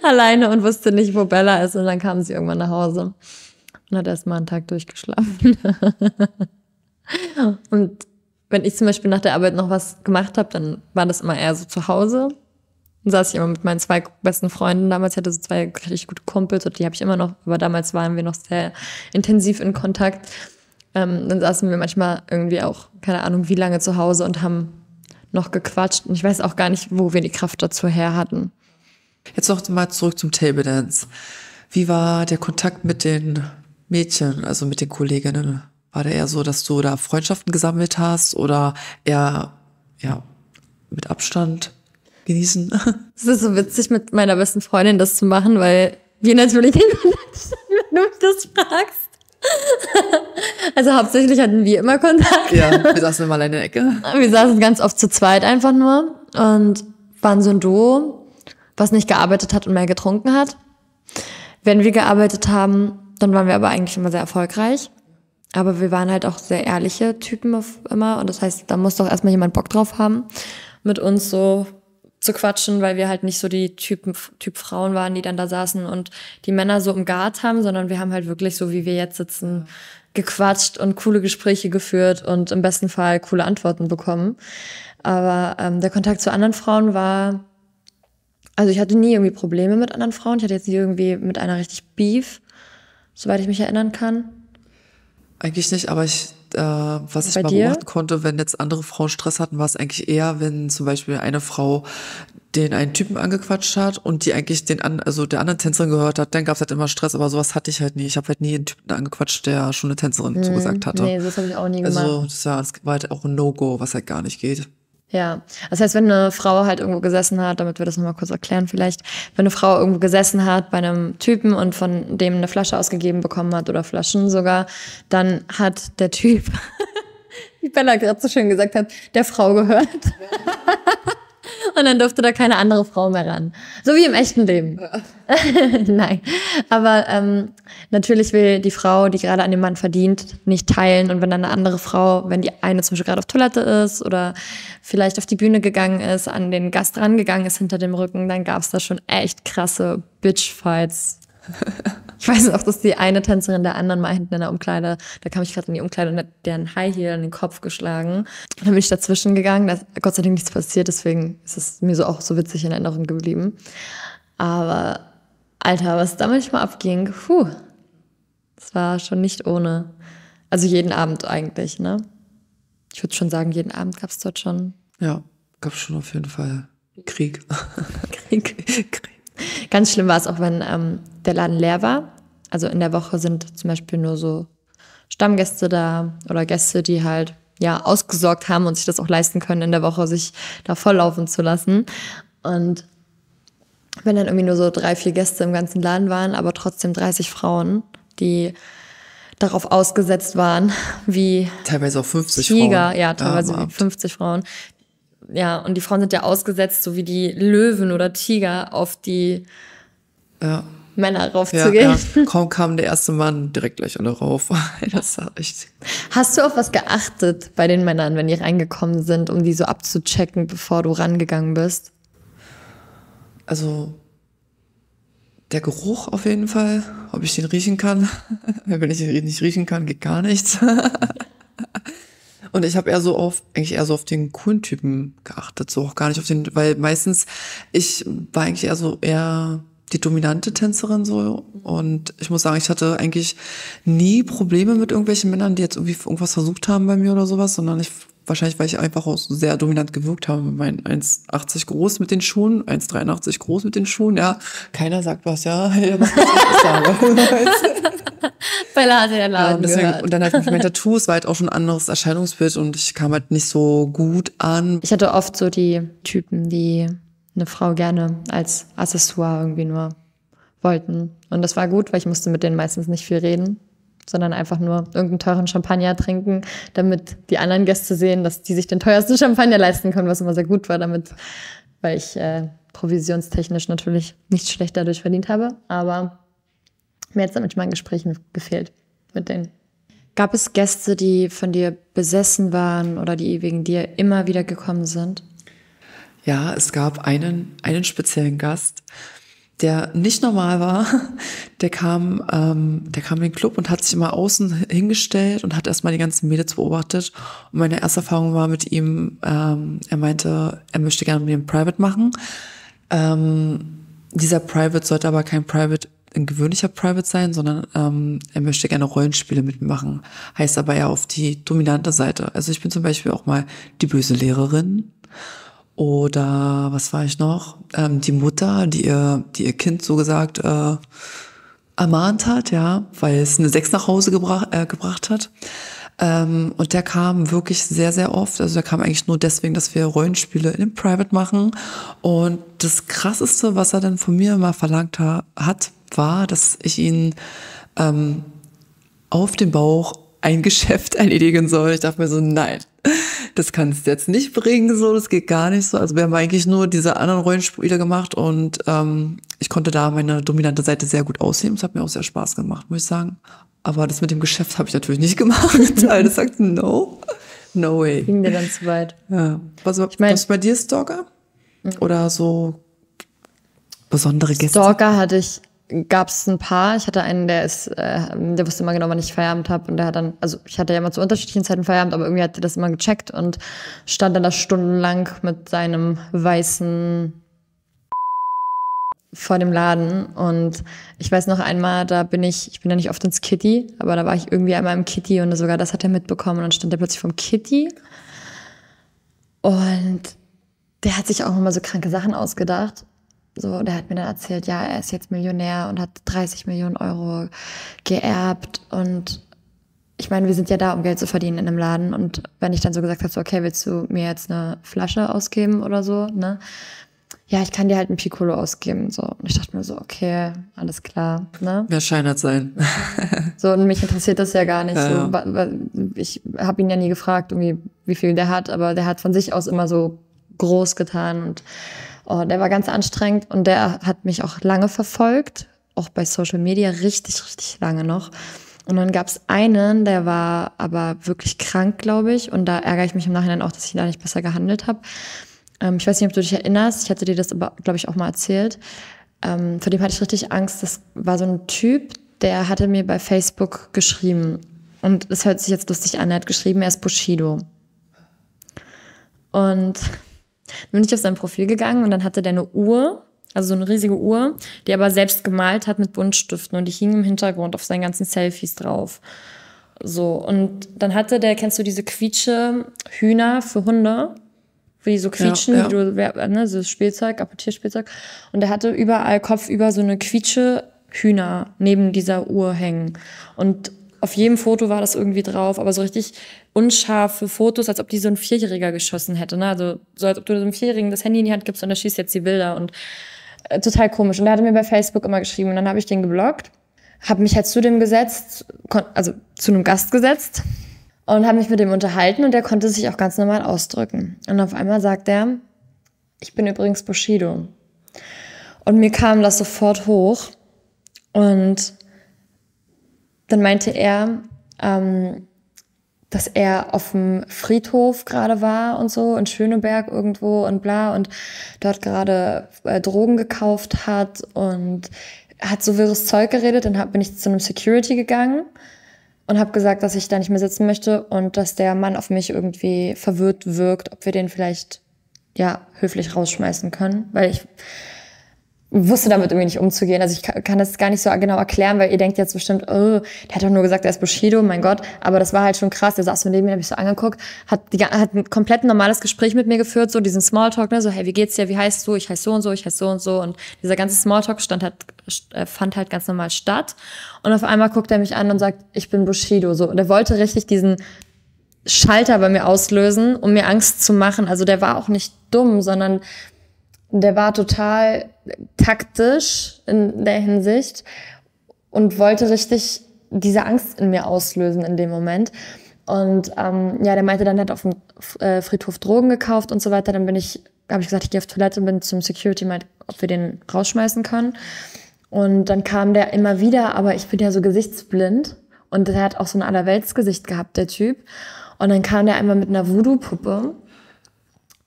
Alleine und wusste nicht, wo Bella ist. Und dann kam sie irgendwann nach Hause. Und hat erstmal einen Tag durchgeschlafen. Und wenn ich zum Beispiel nach der Arbeit noch was gemacht habe, dann war das immer eher so zu Hause. Dann saß ich immer mit meinen 2 besten Freunden. Damals hatte ich so 2 richtig gute Kumpels und die habe ich immer noch. Aber damals waren wir noch sehr intensiv in Kontakt. Dann saßen wir manchmal irgendwie auch, keine Ahnung, wie lange zu Hause und haben noch gequatscht. Und ich weiß auch gar nicht, wo wir die Kraft dazu her hatten. Jetzt noch mal zurück zum Table Dance. Wie war der Kontakt mit den Mädchen, also mit den Kolleginnen? War der eher so, dass du da Freundschaften gesammelt hast oder eher ja, mit Abstand genießen? Es ist so witzig, mit meiner besten Freundin das zu machen, weil wir natürlich in Kontakt standen, wenn du mich das fragst. Also hauptsächlich hatten wir immer Kontakt. Ja, wir saßen immer alleine in der Ecke. Wir saßen ganz oft zu zweit einfach nur und waren so ein Duo, was nicht gearbeitet hat und mehr getrunken hat. Wenn wir gearbeitet haben, dann waren wir aber eigentlich immer sehr erfolgreich. Aber wir waren halt auch sehr ehrliche Typen immer. Und das heißt, da muss doch erstmal jemand Bock drauf haben, mit uns so zu quatschen, weil wir halt nicht so die Typ Frauen waren, die dann da saßen und die Männer so im Guard haben, sondern wir haben halt wirklich so, wie wir jetzt sitzen, gequatscht und coole Gespräche geführt und im besten Fall coole Antworten bekommen. Aber der Kontakt zu anderen Frauen war, also ich hatte nie irgendwie Probleme mit anderen Frauen. Ich hatte jetzt nie irgendwie mit einer richtig Beef, soweit ich mich erinnern kann. Eigentlich nicht, aber ich, was ich mal beobachten konnte, wenn jetzt andere Frauen Stress hatten, war es eigentlich eher, wenn zum Beispiel eine Frau den einen Typen angequatscht hat und die eigentlich der anderen Tänzerin gehört hat, dann gab es halt immer Stress, aber sowas hatte ich halt nie. Ich habe halt nie einen Typen angequatscht, der schon eine Tänzerin zugesagt hatte. Nee, das habe ich auch nie gemacht. Also das war halt auch ein No-Go, was halt gar nicht geht. Ja, das heißt, wenn eine Frau halt irgendwo gesessen hat, damit wir das nochmal kurz erklären vielleicht, wenn eine Frau irgendwo gesessen hat bei einem Typen und von dem eine Flasche ausgegeben bekommen hat oder Flaschen sogar, dann hat der Typ, wie Bella gerade so schön gesagt hat, der Frau gehört. Und dann durfte da keine andere Frau mehr ran. So wie im echten Leben. Nein, aber natürlich will die Frau, die gerade an dem Mann verdient, nicht teilen. Und wenn dann eine andere Frau, wenn die eine zum Beispiel gerade auf Toilette ist oder vielleicht auf die Bühne gegangen ist, an den Gast rangegangen ist hinter dem Rücken, dann gab es da schon echt krasse Bitchfights. Ich weiß auch, dass die eine Tänzerin der anderen mal hinten in der Umkleide, da kam ich gerade in die Umkleide und hat deren High Heel in den Kopf geschlagen. Und dann bin ich dazwischen gegangen, da ist Gott sei Dank nichts passiert, deswegen ist es mir so auch so witzig in Erinnerung geblieben. Aber Alter, was da manchmal abging, puh, das war schon nicht ohne. Also jeden Abend eigentlich, ne? Ich würde schon sagen, jeden Abend gab es dort schon. Ja, gab es schon auf jeden Fall Krieg. Krieg. Ganz schlimm war es auch, wenn der Laden leer war. Also in der Woche sind zum Beispiel nur so Stammgäste da oder Gäste, die halt ja ausgesorgt haben und sich das auch leisten können, in der Woche sich da volllaufen zu lassen. Und wenn dann irgendwie nur so 3, 4 Gäste im ganzen Laden waren, aber trotzdem 30 Frauen, die darauf ausgesetzt waren, wie teilweise auch 50 Tiger, Frauen. Ja, teilweise wie 50 Frauen. Ja, und die Frauen sind ja ausgesetzt, so wie die Löwen oder Tiger, auf die Männer raufzugehen. Ja. Kaum kam der erste Mann, direkt gleich alle rauf. Das war echt. Hast du auf was geachtet bei den Männern, wenn die reingekommen sind, um die so abzuchecken, bevor du rangegangen bist? Also Der Geruch auf jeden Fall, ob ich den riechen kann. Wenn ich ihn nicht riechen kann, geht gar nichts. Und ich habe eher so auf den coolen Typen geachtet, so auch gar nicht auf den, weil meistens, ich war eigentlich eher die dominante Tänzerin so, und ich muss sagen, ich hatte eigentlich nie Probleme mit irgendwelchen Männern, die jetzt irgendwie irgendwas versucht haben bei mir oder sowas, sondern wahrscheinlich, weil ich einfach auch sehr dominant gewirkt habe mit meinen 1,80 groß mit den Schuhen, 1,83 groß mit den Schuhen, ja, keiner sagt was, ja, was Bella hatte ja Laden gehört. Und dann halt mit meinen Tattoos war halt auch schon ein anderes Erscheinungsbild und ich kam halt nicht so gut an. Ich hatte oft so die Typen, die eine Frau gerne als Accessoire irgendwie nur wollten. Und das war gut, weil ich musste mit denen meistens nicht viel reden, sondern einfach nur irgendeinen teuren Champagner trinken, damit die anderen Gäste sehen, dass die sich den teuersten Champagner leisten können, was immer sehr gut war, damit, weil ich provisionstechnisch natürlich nicht schlecht dadurch verdient habe. Aber mir hat es manchmal in Gesprächen gefehlt mit denen. Gab es Gäste, die von dir besessen waren oder die wegen dir immer wieder gekommen sind? Ja, es gab einen speziellen Gast, der nicht normal war. Der kam in den Club und hat sich immer außen hingestellt und hat erstmal die ganzen Mädels beobachtet. Und meine erste Erfahrung war mit ihm, er meinte, er möchte gerne mit mir einen Private machen. Dieser Private sollte aber kein Private, ein gewöhnlicher Private sein, sondern er möchte gerne Rollenspiele mitmachen. Heißt aber ja auf die dominante Seite. Also ich bin zum Beispiel auch mal die böse Lehrerin. Oder was war ich noch? Die Mutter, die ihr Kind so gesagt ermahnt hat, ja, weil es eine 6 nach Hause gebracht hat. Und der kam wirklich sehr, sehr oft. Also der kam eigentlich nur deswegen, dass wir Rollenspiele in Private machen. Und das Krasseste, was er dann von mir mal verlangt hat, war, dass ich ihn auf den Bauch ein Geschäft erledigen soll. Ich dachte mir so, nein, das kannst du jetzt nicht bringen, so, das geht gar nicht so. Also wir haben eigentlich nur diese anderen Rollenspiele gemacht und ich konnte da meine dominante Seite sehr gut ausheben. Es hat mir auch sehr Spaß gemacht, muss ich sagen. Aber das mit dem Geschäft habe ich natürlich nicht gemacht. Alles sagt no, no way. Ging dir dann zu weit. Ja. Was bei dir, Stalker? Oder so besondere Gäste? Stalker hatte ich. Gab es ein paar. Ich hatte einen, der wusste immer genau, wann ich Feierabend habe. Und der hat dann, also ich hatte ja immer zu unterschiedlichen Zeiten Feierabend, aber irgendwie hat er das immer gecheckt und stand dann da stundenlang mit seinem weißen vor dem Laden. Und ich weiß noch einmal, ich bin ja nicht oft ins Kitty, aber da war ich irgendwie einmal im Kitty und sogar das hat er mitbekommen. Und dann stand er plötzlich vom Kitty. Und der hat sich auch immer so kranke Sachen ausgedacht. So, der hat mir dann erzählt, ja, er ist jetzt Millionär und hat 30 Millionen Euro geerbt. Und ich meine, wir sind ja da, um Geld zu verdienen in einem Laden. Und wenn ich dann so gesagt habe, so, okay, willst du mir jetzt eine Flasche ausgeben oder so, ne? Ja, ich kann dir halt einen Piccolo ausgeben. So. Und ich dachte mir so, okay, alles klar. Ne? Wer scheinert sein. So, und mich interessiert das ja gar nicht. Ja, so, ja. Ich habe ihn ja nie gefragt, irgendwie, wie viel der hat, aber der hat von sich aus immer so groß getan und der war ganz anstrengend und der hat mich auch lange verfolgt, auch bei Social Media, richtig, richtig lange noch. Und dann gab es einen, der war aber wirklich krank, glaube ich. Und da ärgere ich mich im Nachhinein auch, dass ich da nicht besser gehandelt habe. Ich weiß nicht, ob du dich erinnerst, ich hatte dir das aber, glaube ich, auch mal erzählt. Vor dem hatte ich richtig Angst. Das war so ein Typ, der hatte mir bei Facebook geschrieben. Und es hört sich jetzt lustig an, er hat geschrieben, er ist Bushido. Und bin ich auf sein Profil gegangen und dann hatte der eine Uhr, also so eine riesige Uhr, die er aber selbst gemalt hat mit Buntstiften und die hing im Hintergrund auf seinen ganzen Selfies drauf. So, und dann hatte der, kennst du diese quietsche Hühner für Hunde, wie die so quietschen, ja, ja. So Spielzeug, Apportierspielzeug. Und der hatte überall kopfüber so eine quietsche Hühner neben dieser Uhr hängen. Und auf jedem Foto war das irgendwie drauf, aber so richtig unscharfe Fotos, als ob die so ein Vierjähriger geschossen hätte. Ne? Also so, als ob du so einem Vierjährigen das Handy in die Hand gibst und er schießt jetzt die Bilder. Und total komisch. Und er hatte mir bei Facebook immer geschrieben und dann habe ich den geblockt, habe mich halt zu dem gesetzt, also zu einem Gast gesetzt und habe mich mit dem unterhalten und der konnte sich auch ganz normal ausdrücken. Und auf einmal sagt er, ich bin übrigens Bushido. Und mir kam das sofort hoch und dann meinte er, dass er auf dem Friedhof gerade war und so, in Schöneberg irgendwo und bla und dort gerade Drogen gekauft hat und hat so wirres Zeug geredet, dann bin ich zu einem Security gegangen und habe gesagt, dass ich da nicht mehr sitzen möchte und dass der Mann auf mich irgendwie verwirrt wirkt, ob wir den vielleicht ja höflich rausschmeißen können, weil ich wusste damit irgendwie nicht umzugehen. Also ich kann das gar nicht so genau erklären, weil ihr denkt jetzt bestimmt, oh, der hat doch nur gesagt, er ist Bushido, mein Gott. Aber das war halt schon krass. Der saß so neben mir, hab ich so angeguckt, hat ein komplett normales Gespräch mit mir geführt, so diesen Smalltalk, ne, so hey, wie geht's dir, wie heißt du, ich heiße so und so, ich heiße so und so. Und dieser ganze Smalltalk fand halt ganz normal statt. Und auf einmal guckt er mich an und sagt, ich bin Bushido. So. Und er wollte richtig diesen Schalter bei mir auslösen, um mir Angst zu machen. Also der war auch nicht dumm, sondern der war total taktisch in der Hinsicht und wollte richtig diese Angst in mir auslösen in dem Moment. Und ja, der meinte dann, er hat auf dem Friedhof Drogen gekauft und so weiter. Dann habe ich gesagt, ich gehe auf Toilette, bin zum Security, meinte, ob wir den rausschmeißen können. Und dann kam der immer wieder, aber ich bin ja so gesichtsblind. Und der hat auch so ein Allerweltsgesicht gehabt, der Typ. Und dann kam der einmal mit einer Voodoo-Puppe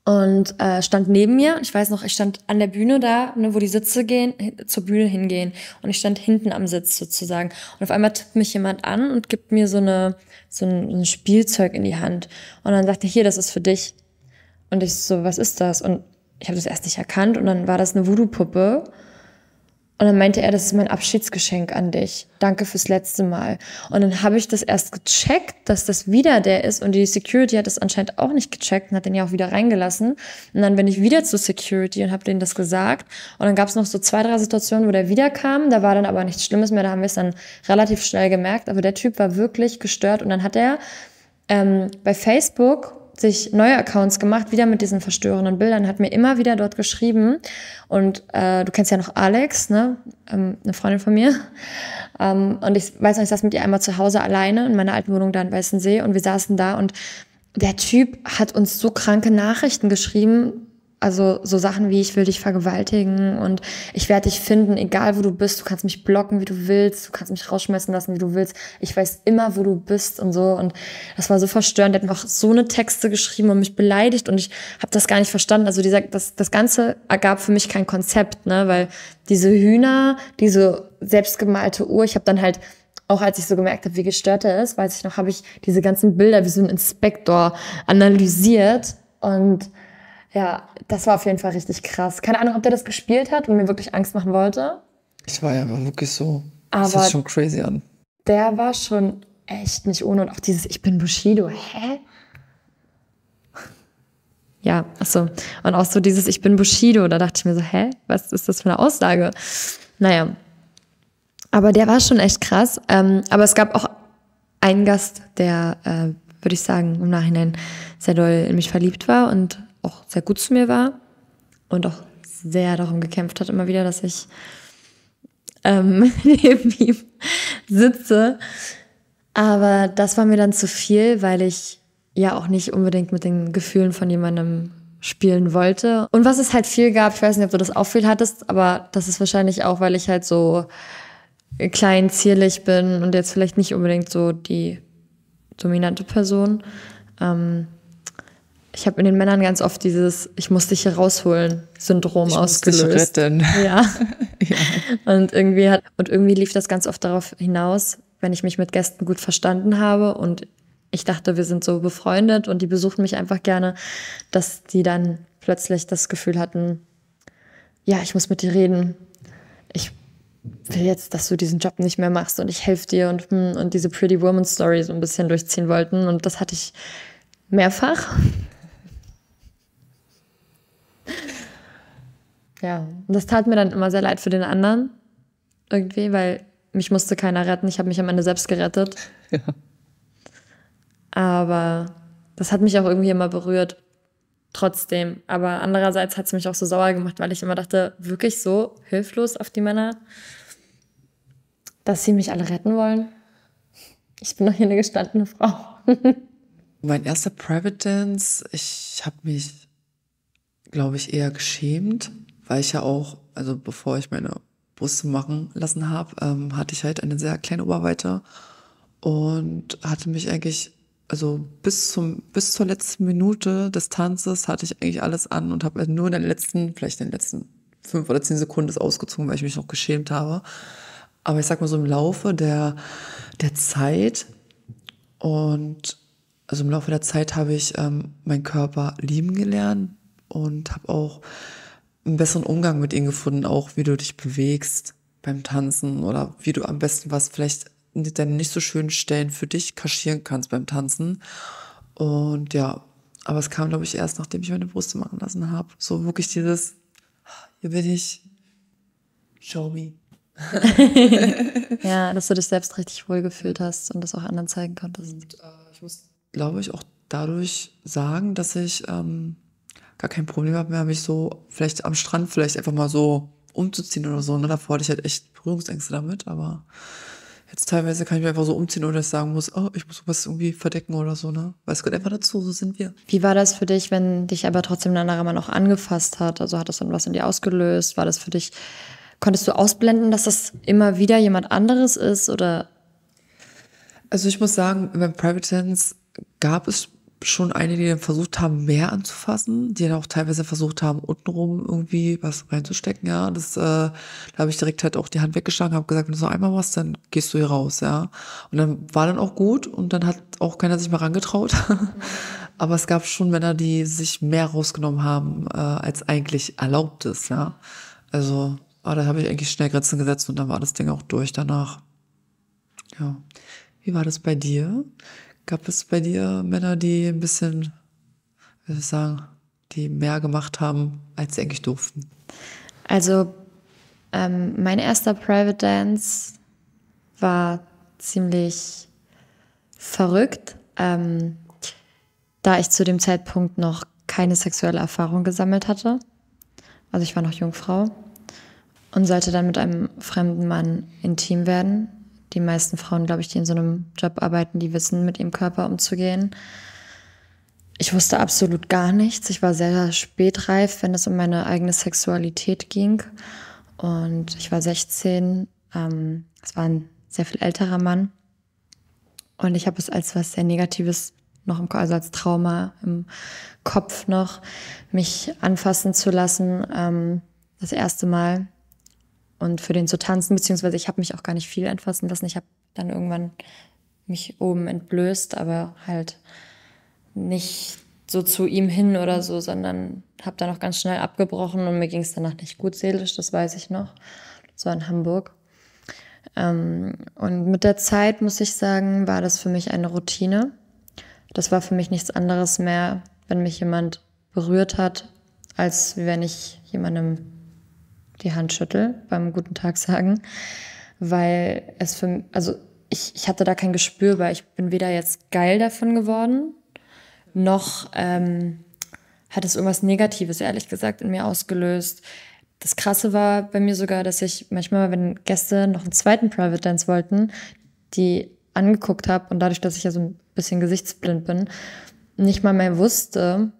und stand neben mir. Ich weiß noch, ich stand an der Bühne da, ne, wo die Sitze gehen, zur Bühne hingehen. Und ich stand hinten am Sitz sozusagen. Und auf einmal tippt mich jemand an und gibt mir so ein Spielzeug in die Hand. Und dann sagte er, hier, das ist für dich. Und ich so, was ist das? Und ich habe das erst nicht erkannt. Und dann war das eine Voodoo-Puppe. Und dann meinte er, das ist mein Abschiedsgeschenk an dich. Danke fürs letzte Mal. Und dann habe ich das erst gecheckt, dass das wieder der ist. Und die Security hat das anscheinend auch nicht gecheckt und hat den ja auch wieder reingelassen. Und dann bin ich wieder zur Security und habe denen das gesagt. Und dann gab es noch so 2, 3 Situationen, wo der wieder kam. Da war dann aber nichts Schlimmes mehr. Da haben wir es dann relativ schnell gemerkt. Aber der Typ war wirklich gestört. Und dann hat er bei Facebook sich neue Accounts gemacht, wieder mit diesen verstörenden Bildern, hat mir immer wieder dort geschrieben. Und du kennst ja noch Alex, ne? Eine Freundin von mir. Und ich weiß noch, ich saß mit ihr einmal zu Hause alleine in meiner alten Wohnung da in Weißensee und wir saßen da und der Typ hat uns so kranke Nachrichten geschrieben, also so Sachen wie, ich will dich vergewaltigen und ich werde dich finden, egal wo du bist, du kannst mich blocken, wie du willst, du kannst mich rausschmeißen lassen, wie du willst, ich weiß immer, wo du bist und so. Und das war so verstörend, der hat mir auch so eine Texte geschrieben und mich beleidigt und ich habe das gar nicht verstanden. Also das Ganze ergab für mich kein Konzept, ne, weil diese Hühner, diese selbstgemalte Uhr, ich habe dann halt, auch als ich so gemerkt habe, wie gestört er ist, weiß ich noch, habe ich diese ganzen Bilder wie so ein Inspektor analysiert und ja, das war auf jeden Fall richtig krass. Keine Ahnung, ob der das gespielt hat und mir wirklich Angst machen wollte. Ich war ja wirklich so, aber das ist schon crazy an. Der war schon echt nicht ohne und auch dieses Ich bin Bushido, hä? Ja, achso. Und auch so dieses Ich bin Bushido, da dachte ich mir so, hä? Was ist das für eine Aussage? Naja, aber der war schon echt krass. Aber es gab auch einen Gast, der, würde ich sagen, im Nachhinein sehr doll in mich verliebt war und auch sehr gut zu mir war und auch sehr darum gekämpft hat, immer wieder, dass ich neben ihm sitze. Aber das war mir dann zu viel, weil ich ja auch nicht unbedingt mit den Gefühlen von jemandem spielen wollte. Und was es halt viel gab, ich weiß nicht, ob du das auch viel hattest, aber das ist wahrscheinlich auch, weil ich halt so klein, zierlich bin und jetzt vielleicht nicht unbedingt so die dominante Person. Ich habe in den Männern ganz oft dieses Ich muss dich hier rausholen Syndrom ausgelöst. Ich muss dich retten. Ja. Ja. Und irgendwie lief das ganz oft darauf hinaus, wenn ich mich mit Gästen gut verstanden habe und ich dachte, wir sind so befreundet und die besuchen mich einfach gerne, dass die dann plötzlich das Gefühl hatten, ja, ich muss mit dir reden. Ich will jetzt, dass du diesen Job nicht mehr machst und ich helfe dir und diese Pretty Woman Story so ein bisschen durchziehen wollten und das hatte ich mehrfach. Ja, und das tat mir dann immer sehr leid für den anderen irgendwie, weil mich musste keiner retten. Ich habe mich am Ende selbst gerettet. Ja. Aber das hat mich auch irgendwie immer berührt, trotzdem. Aber andererseits hat es mich auch so sauer gemacht, weil ich immer dachte, wirklich so hilflos auf die Männer, dass sie mich alle retten wollen. Ich bin doch hier eine gestandene Frau. Mein erster Private Dance, ich habe mich, glaube ich, eher geschämt, weil ich ja auch, also bevor ich meine Brüste machen lassen habe, hatte ich halt eine sehr kleine Oberweite und hatte mich eigentlich, also bis zur letzten Minute des Tanzes hatte ich eigentlich alles an und habe nur in den letzten 5 oder 10 Sekunden ist ausgezogen, weil ich mich noch geschämt habe. Aber ich sag mal so im Laufe der Zeit und also im Laufe der Zeit habe ich meinen Körper lieben gelernt und habe auch einen besseren Umgang mit ihm gefunden, auch wie du dich bewegst beim Tanzen oder wie du am besten was vielleicht deine nicht so schönen Stellen für dich kaschieren kannst beim Tanzen. Und ja, aber es kam, glaube ich, erst nachdem ich meine Brüste machen lassen habe. So wirklich dieses, hier bin ich, show me. Ja, dass du dich selbst richtig wohlgefühlt hast und das auch anderen zeigen konntest. Und, ich muss, glaube ich, auch dadurch sagen, dass ich gar kein Problem habe mehr, mich so vielleicht am Strand vielleicht einfach mal so umzuziehen oder so. Ne? Davor hatte ich halt echt Berührungsängste damit, aber jetzt teilweise kann ich mich einfach so umziehen, ohne dass ich sagen muss, oh, ich muss was irgendwie verdecken oder so, ne? Weil es gehört einfach dazu, so sind wir. Wie war das für dich, wenn dich aber trotzdem ein anderer Mann auch angefasst hat? Also hat das dann was in dir ausgelöst? War das für dich, konntest du ausblenden, dass das immer wieder jemand anderes ist oder? Also ich muss sagen, beim Private Dance gab es schon einige, die dann versucht haben, mehr anzufassen, die dann auch teilweise versucht haben, untenrum irgendwie was reinzustecken, ja. Das, da habe ich direkt halt auch die Hand weggeschlagen, habe gesagt, wenn du so einmal machst, dann gehst du hier raus, ja. Und dann war dann auch gut und dann hat auch keiner sich mal rangetraut. Aber es gab schon Männer, die sich mehr rausgenommen haben, als eigentlich erlaubt ist, ja. Also, aber da habe ich eigentlich schnell Grenzen gesetzt und dann war das Ding auch durch danach. Ja. Wie war das bei dir? Gab es bei dir Männer, die ein bisschen, wie soll ich sagen, die mehr gemacht haben, als sie eigentlich durften? Also mein erster Private Dance war ziemlich verrückt, da ich zu dem Zeitpunkt noch keine sexuelle Erfahrung gesammelt hatte. Also ich war noch Jungfrau und sollte dann mit einem fremden Mann intim werden. Die meisten Frauen, glaube ich, die in so einem Job arbeiten, die wissen, mit ihrem Körper umzugehen. Ich wusste absolut gar nichts. Ich war sehr spätreif, wenn es um meine eigene Sexualität ging. Und ich war 16. Es war ein sehr viel älterer Mann. Und ich habe es als was sehr Negatives noch im Kopf, also als Trauma im Kopf noch, mich anfassen zu lassen. Das erste Mal. Und für den zu tanzen, beziehungsweise ich habe mich auch gar nicht viel anfassen lassen. Ich habe dann irgendwann mich oben entblößt, aber halt nicht so zu ihm hin oder so, sondern habe dann auch ganz schnell abgebrochen und mir ging es danach nicht gut seelisch, das weiß ich noch. Das war in Hamburg. Und mit der Zeit, muss ich sagen, war das für mich eine Routine. Das war für mich nichts anderes mehr, wenn mich jemand berührt hat, als wenn ich jemandem die Hand schüttel beim guten Tag sagen, weil es für mich, also ich hatte da kein Gespür, weil ich bin weder jetzt geil davon geworden, noch hat es irgendwas Negatives, ehrlich gesagt, in mir ausgelöst. Das Krasse war bei mir sogar, dass ich manchmal, wenn Gäste noch einen zweiten Private Dance wollten, die angeguckt habe und dadurch, dass ich ja so ein bisschen gesichtsblind bin, nicht mal mehr wusste,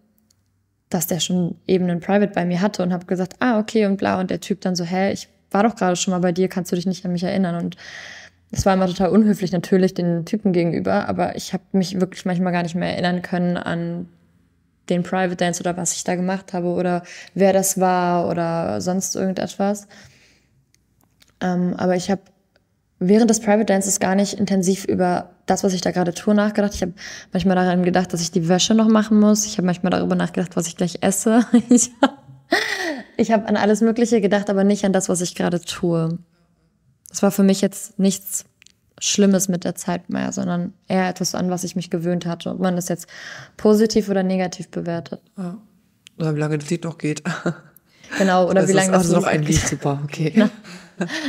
dass der schon eben einen Private bei mir hatte und habe gesagt, ah, okay und bla. Und der Typ dann so, hä, ich war doch gerade schon mal bei dir, kannst du dich nicht an mich erinnern? Und es war immer total unhöflich natürlich den Typen gegenüber, aber ich habe mich wirklich manchmal gar nicht mehr erinnern können an den Private Dance oder was ich da gemacht habe oder wer das war oder sonst irgendetwas. Aber ich habe während des Private Dances gar nicht intensiv über das, was ich da gerade tue, nachgedacht. Ich habe manchmal daran gedacht, dass ich die Wäsche noch machen muss. Ich habe manchmal darüber nachgedacht, was ich gleich esse. Ich hab an alles Mögliche gedacht, aber nicht an das, was ich gerade tue. Das war für mich jetzt nichts Schlimmes mit der Zeit mehr, sondern eher etwas, an was ich mich gewöhnt hatte. Ob man das jetzt positiv oder negativ bewertet. Ja. Oder wie lange das Lied noch geht. Genau, oder das wie lange das Lied noch ein Lied, super, okay. Na,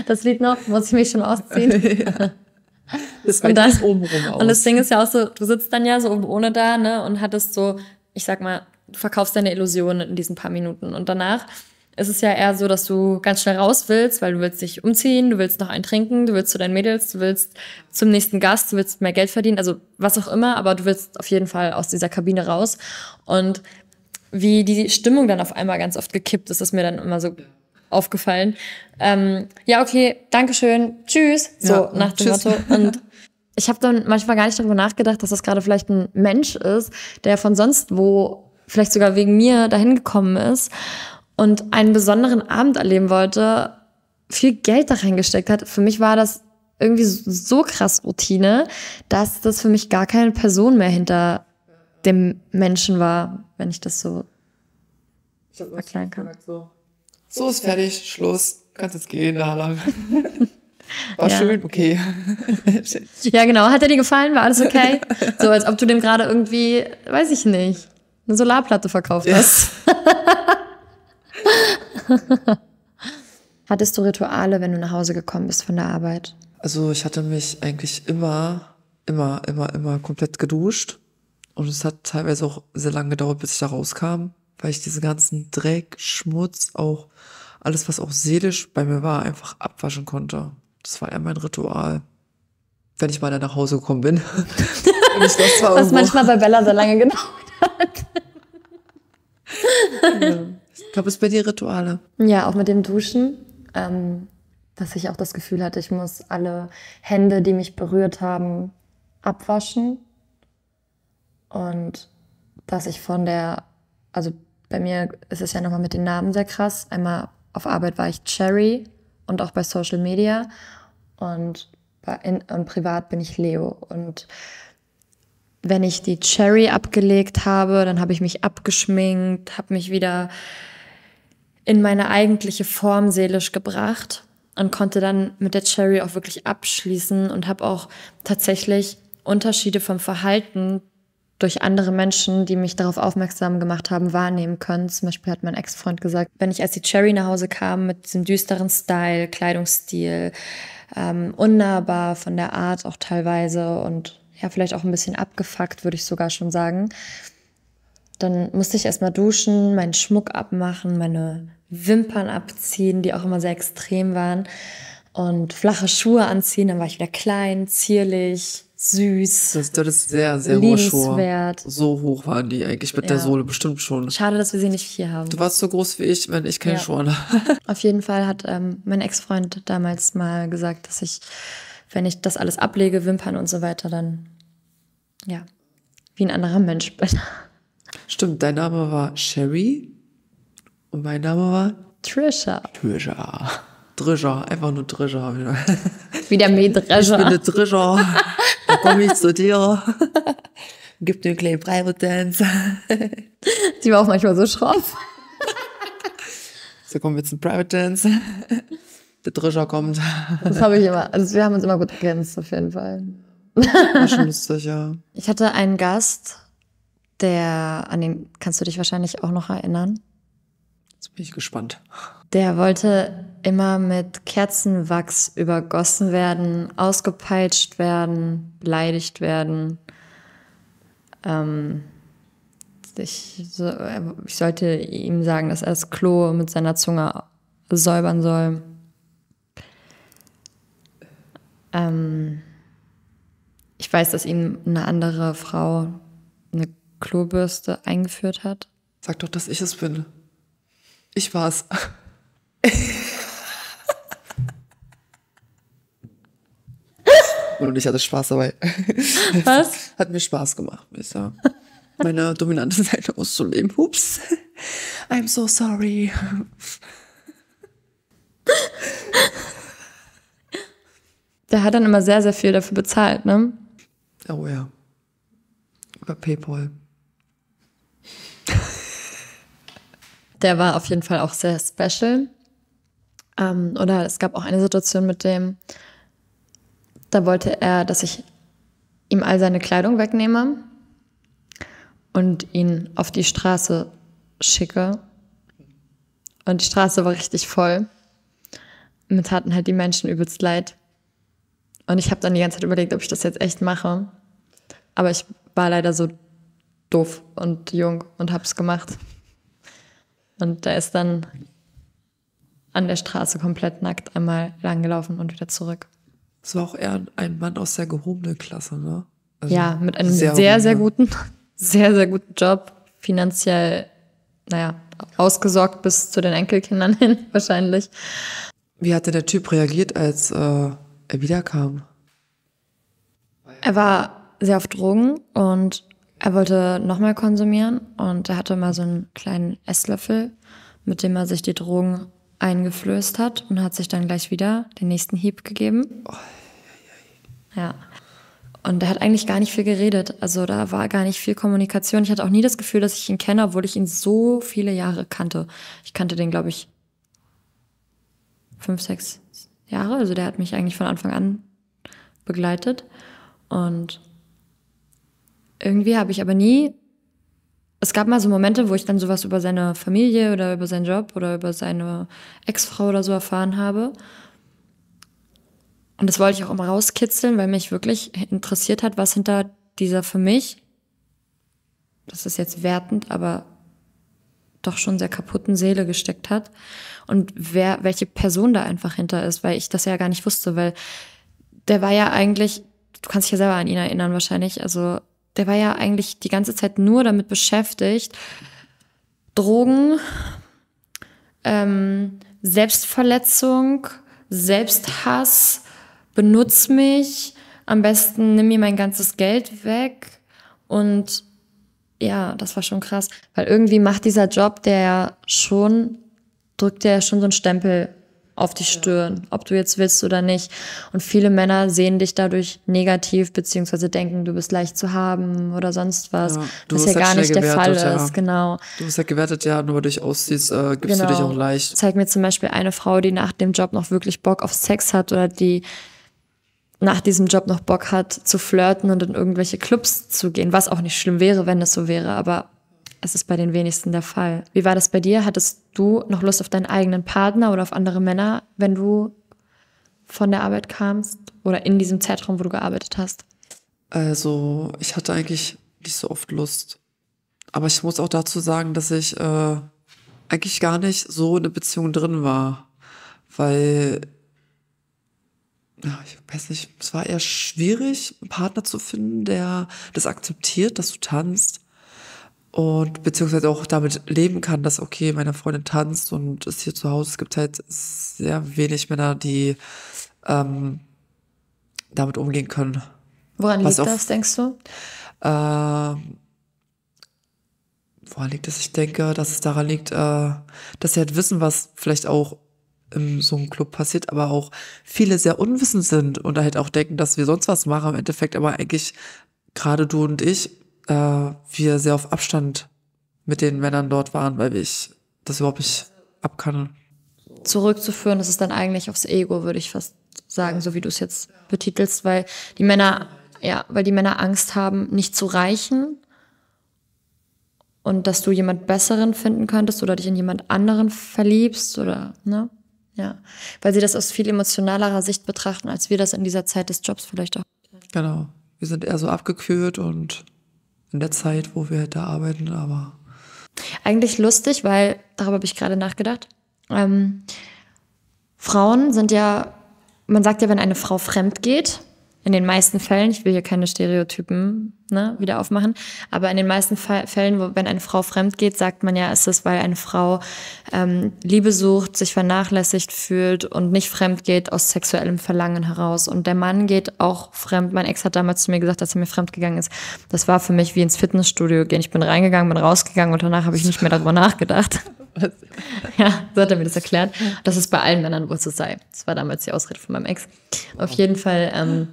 das Lied noch, muss ich mich schon ausziehen. Ja. Das und dann, obenrum aus. Und das Ding ist ja auch so, du sitzt dann ja so oben ohne da, ne, und hattest so, ich sag mal, du verkaufst deine Illusionen in diesen paar Minuten. Und danach ist es ja eher so, dass du ganz schnell raus willst, weil du willst dich umziehen, du willst noch einen trinken, du willst zu deinen Mädels, du willst zum nächsten Gast, du willst mehr Geld verdienen, also was auch immer, aber du willst auf jeden Fall aus dieser Kabine raus. Und wie die Stimmung dann auf einmal ganz oft gekippt ist, ist mir dann immer so aufgefallen. Ja, okay, Dankeschön, tschüss, so ja, nach dem tschüss. Motto. Und ich habe dann manchmal gar nicht darüber nachgedacht, dass das gerade vielleicht ein Mensch ist, der von sonst wo vielleicht sogar wegen mir dahin gekommen ist und einen besonderen Abend erleben wollte, viel Geld da reingesteckt hat. Für mich war das irgendwie so krass Routine, dass das für mich gar keine Person mehr hinter dem Menschen war, wenn ich das so erklären kann. So ist fertig, Schluss, kannst jetzt gehen da lang. War ja schön, okay. Ja, genau. Hat er dir gefallen? War alles okay? So, als ob du dem gerade irgendwie, weiß ich nicht, eine Solarplatte verkauft hast. Ja. Hattest du Rituale, wenn du nach Hause gekommen bist von der Arbeit? Also ich hatte mich eigentlich immer komplett geduscht. Und es hat teilweise auch sehr lange gedauert, bis ich da rauskam, weil ich diesen ganzen Dreck, Schmutz, auch alles, was auch seelisch bei mir war, einfach abwaschen konnte. Das war eher mein Ritual, wenn ich mal dann nach Hause gekommen bin. Was manchmal bei Bella so lange gedauert hat. Ja. Ich glaube, es ist bei dir Rituale. Ja, auch mit dem Duschen. Dass ich auch das Gefühl hatte, ich muss alle Hände, die mich berührt haben, abwaschen. Und dass ich von der, also bei mir ist es ja nochmal mit den Namen sehr krass. Einmal auf Arbeit war ich Cherry und auch bei Social Media und privat bin ich Leo. Und wenn ich die Cherry abgelegt habe, dann habe ich mich abgeschminkt, habe mich wieder in meine eigentliche Form seelisch gebracht und konnte dann mit der Cherry auch wirklich abschließen und habe auch tatsächlich Unterschiede vom Verhalten durch andere Menschen, die mich darauf aufmerksam gemacht haben, wahrnehmen können. Zum Beispiel hat mein Ex-Freund gesagt, wenn ich als die Cherry nach Hause kam, mit diesem düsteren Style, Kleidungsstil, unnahbar von der Art auch teilweise und ja, vielleicht auch ein bisschen abgefuckt, würde ich sogar schon sagen, dann musste ich erstmal duschen, meinen Schmuck abmachen, meine Wimpern abziehen, die auch immer sehr extrem waren und flache Schuhe anziehen, dann war ich wieder klein, zierlich, süß. Das ist sehr, sehr hohe Schuhe. So hoch waren die eigentlich mit der Sohle, bestimmt schon. Schade, dass wir sie nicht hier haben. Du warst so groß wie ich, wenn ich keine Schuhe habe. Auf jeden Fall hat mein Ex-Freund damals mal gesagt, dass ich, wenn ich das alles ablege, Wimpern und so weiter, dann ja, wie ein anderer Mensch bin. Stimmt, dein Name war Sherry und mein Name war Trisha. Trisha, einfach nur Trisha. Wieder mit Trisha. Ich bin eine Trisha. Dann komme ich zu dir. Gib dir einen kleinen Private Dance. Die war auch manchmal so schroff. So, kommen wir zum Private Dance. Der Trisha kommt. Das habe ich immer. Also wir haben uns immer gut ergänzt, auf jeden Fall. War schon lustig, ja. Ich hatte einen Gast, der, an den kannst du dich wahrscheinlich auch noch erinnern. Jetzt bin ich gespannt. Der wollte immer mit Kerzenwachs übergossen werden, ausgepeitscht werden, beleidigt werden. Ich sollte ihm sagen, dass er das Klo mit seiner Zunge säubern soll. Ich weiß, dass ihm eine andere Frau eine Klobürste eingeführt hat. Sag doch, dass ich es bin. Ich war's. Und ich hatte Spaß dabei. Was? Hat mir Spaß gemacht, muss ich sagen. Meine dominante Seite auszuleben. Ups. I'm so sorry. Der hat dann immer sehr, sehr viel dafür bezahlt, ne? Oh ja. Über PayPal. Der war auf jeden Fall auch sehr special. Oder es gab auch eine Situation mit dem, da wollte er, dass ich ihm all seine Kleidung wegnehme und ihn auf die Straße schicke. Und die Straße war richtig voll. Mir taten halt die Menschen übelst leid. Und ich habe dann die ganze Zeit überlegt, ob ich das jetzt echt mache. Aber ich war leider so doof und jung und hab's gemacht. Und der ist dann an der Straße komplett nackt einmal langgelaufen und wieder zurück. Das war auch eher ein Mann aus der gehobenen Klasse, ne? Also ja, mit einem sehr, sehr guten Job. Finanziell, naja, ausgesorgt bis zu den Enkelkindern hin wahrscheinlich. Wie hat denn der Typ reagiert, als er wiederkam? Er war sehr auf Drogen und er wollte nochmal konsumieren und er hatte mal so einen kleinen Esslöffel mit dem er sich die Drogen eingeflößt hat und hat sich dann gleich wieder den nächsten Hieb gegeben. Ja. Und er hat eigentlich gar nicht viel geredet. Also da war gar nicht viel Kommunikation. Ich hatte auch nie das Gefühl, dass ich ihn kenne, obwohl ich ihn so viele Jahre kannte. Ich kannte den, glaube ich, 5, 6 Jahre. Also der hat mich eigentlich von Anfang an begleitet. Und irgendwie habe ich aber nie... Es gab mal so Momente, wo ich dann sowas über seine Familie oder über seinen Job oder über seine Ex-Frau oder so erfahren habe. Und das wollte ich auch immer rauskitzeln, weil mich wirklich interessiert hat, was hinter dieser für mich, das ist jetzt wertend, aber doch schon sehr kaputten Seele gesteckt hat. Und welche Person da einfach hinter ist, weil ich das ja gar nicht wusste, weil der war ja eigentlich, du kannst dich ja selber an ihn erinnern wahrscheinlich, also der war ja eigentlich die ganze Zeit nur damit beschäftigt, Drogen, Selbstverletzung, Selbsthass, benutz mich, am besten nimm mir mein ganzes Geld weg. Und ja, das war schon krass, weil irgendwie macht dieser Job, drückt der ja schon so einen Stempel auf die Stirn, ob du jetzt willst oder nicht. Und viele Männer sehen dich dadurch negativ, beziehungsweise denken, du bist leicht zu haben oder sonst was. Ja, was ja gar nicht der Fall ist, genau. Du bist ja gewertet, ja, nur weil du dich aussiehst, gibst du dich auch leicht. Zeig mir zum Beispiel eine Frau, die nach dem Job noch wirklich Bock auf Sex hat oder die nach diesem Job noch Bock hat zu flirten und in irgendwelche Clubs zu gehen, was auch nicht schlimm wäre, wenn es so wäre, aber es ist bei den wenigsten der Fall. Wie war das bei dir? Hattest du noch Lust auf deinen eigenen Partner oder auf andere Männer, wenn du von der Arbeit kamst oder in diesem Zeitraum, wo du gearbeitet hast? Also ich hatte eigentlich nicht so oft Lust. Aber ich muss auch dazu sagen, dass ich eigentlich gar nicht so in einer Beziehung drin war. Weil, ich weiß nicht, es war eher schwierig, einen Partner zu finden, der das akzeptiert, dass du tanzt. Und beziehungsweise auch damit leben kann, dass okay, meine Freundin tanzt und ist hier zu Hause. Es gibt halt sehr wenig Männer, die damit umgehen können. Woran liegt das, denkst du? Woran liegt das? Ich denke, dass es daran liegt, dass sie halt wissen, was vielleicht auch in so einem Club passiert, aber auch viele sehr unwissend sind und halt auch denken, dass wir sonst was machen im Endeffekt, aber eigentlich gerade du und ich, wir sehr auf Abstand mit den Männern dort waren, weil ich das überhaupt nicht abkann. Zurückzuführen, das ist dann eigentlich aufs Ego, würde ich fast sagen, so wie du es jetzt betitelst, weil die Männer, ja, weil die Männer Angst haben, nicht zu reichen und dass du jemand Besseren finden könntest oder dich in jemand anderen verliebst oder, ne? Ja. Weil sie das aus viel emotionalerer Sicht betrachten, als wir das in dieser Zeit des Jobs vielleicht auch. Genau. Wir sind eher so abgekühlt und in der Zeit, wo wir da arbeiten, aber... Eigentlich lustig, weil, darüber habe ich gerade nachgedacht, Frauen sind ja, man sagt ja, wenn eine Frau fremd geht, in den meisten Fällen, ich will hier keine Stereotypen wieder aufmachen, aber in den meisten Fällen, wenn eine Frau fremd geht, sagt man ja, ist es, weil eine Frau Liebe sucht, sich vernachlässigt fühlt und nicht fremd geht aus sexuellem Verlangen heraus. Und der Mann geht auch fremd. Mein Ex hat damals zu mir gesagt, dass er mir fremd gegangen ist. Das war für mich wie ins Fitnessstudio gehen. Ich bin reingegangen, bin rausgegangen und danach habe ich nicht mehr darüber nachgedacht. Was? Ja, so hat er mir das erklärt. Dass es bei allen Männern wohl so sei. Das war damals die Ausrede von meinem Ex. Auf jeden Fall...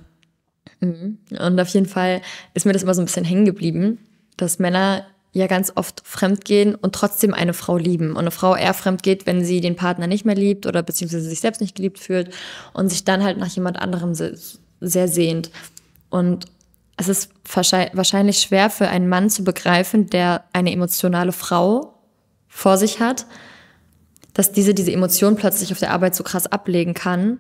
Und auf jeden Fall ist mir das immer so ein bisschen hängen geblieben, dass Männer ja ganz oft fremd gehen und trotzdem eine Frau lieben. Und eine Frau eher fremd geht, wenn sie den Partner nicht mehr liebt oder beziehungsweise sich selbst nicht geliebt fühlt und sich dann halt nach jemand anderem sehr sehnt. Und es ist wahrscheinlich schwer für einen Mann zu begreifen, der eine emotionale Frau vor sich hat, dass diese Emotion plötzlich auf der Arbeit so krass ablegen kann.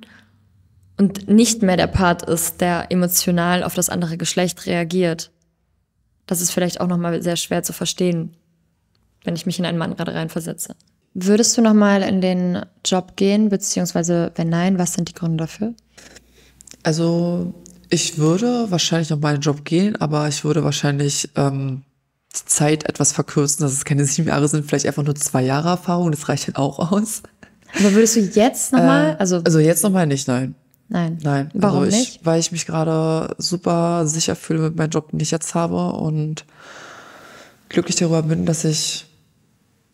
Und nicht mehr der Part ist, der emotional auf das andere Geschlecht reagiert. Das ist vielleicht auch nochmal sehr schwer zu verstehen, wenn ich mich in einen Mann gerade reinversetze. Würdest du nochmal in den Job gehen, beziehungsweise wenn nein, was sind die Gründe dafür? Also ich würde wahrscheinlich nochmal in den Job gehen, aber ich würde wahrscheinlich die Zeit etwas verkürzen, dass es keine 7 Jahre sind, vielleicht einfach nur 2 Jahre Erfahrung, das reicht halt auch aus. Aber würdest du jetzt nochmal? Also jetzt nochmal nicht, nein. Nein. Warum also nicht? Weil ich mich gerade super sicher fühle mit meinem Job, den ich jetzt habe und glücklich darüber bin, dass ich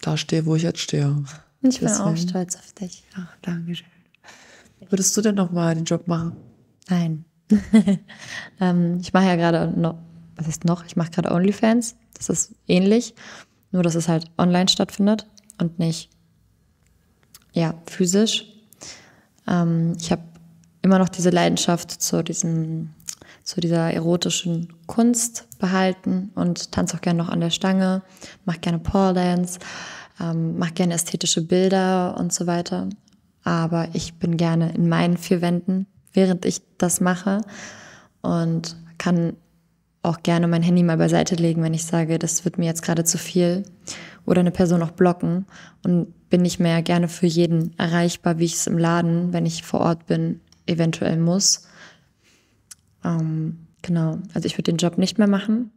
da stehe, wo ich jetzt stehe. Ich bin auch stolz auf dich. Ach, danke schön. Würdest du denn nochmal den Job machen? Nein. Ich mache ja gerade noch, was heißt noch? Ich mache gerade OnlyFans. Das ist ähnlich, nur dass es halt online stattfindet und nicht ja, physisch. Ich habe immer noch diese Leidenschaft zu dieser erotischen Kunst behalten und tanze auch gerne noch an der Stange, mache gerne Pole Dance, mache gerne ästhetische Bilder und so weiter. Aber ich bin gerne in meinen 4 Wänden, während ich das mache, und kann auch gerne mein Handy mal beiseite legen, wenn ich sage, das wird mir jetzt gerade zu viel, oder eine Person auch blocken, und bin nicht mehr gerne für jeden erreichbar, wie ich es im Laden, wenn ich vor Ort bin, eventuell muss. Genau, also ich würde den Job nicht mehr machen.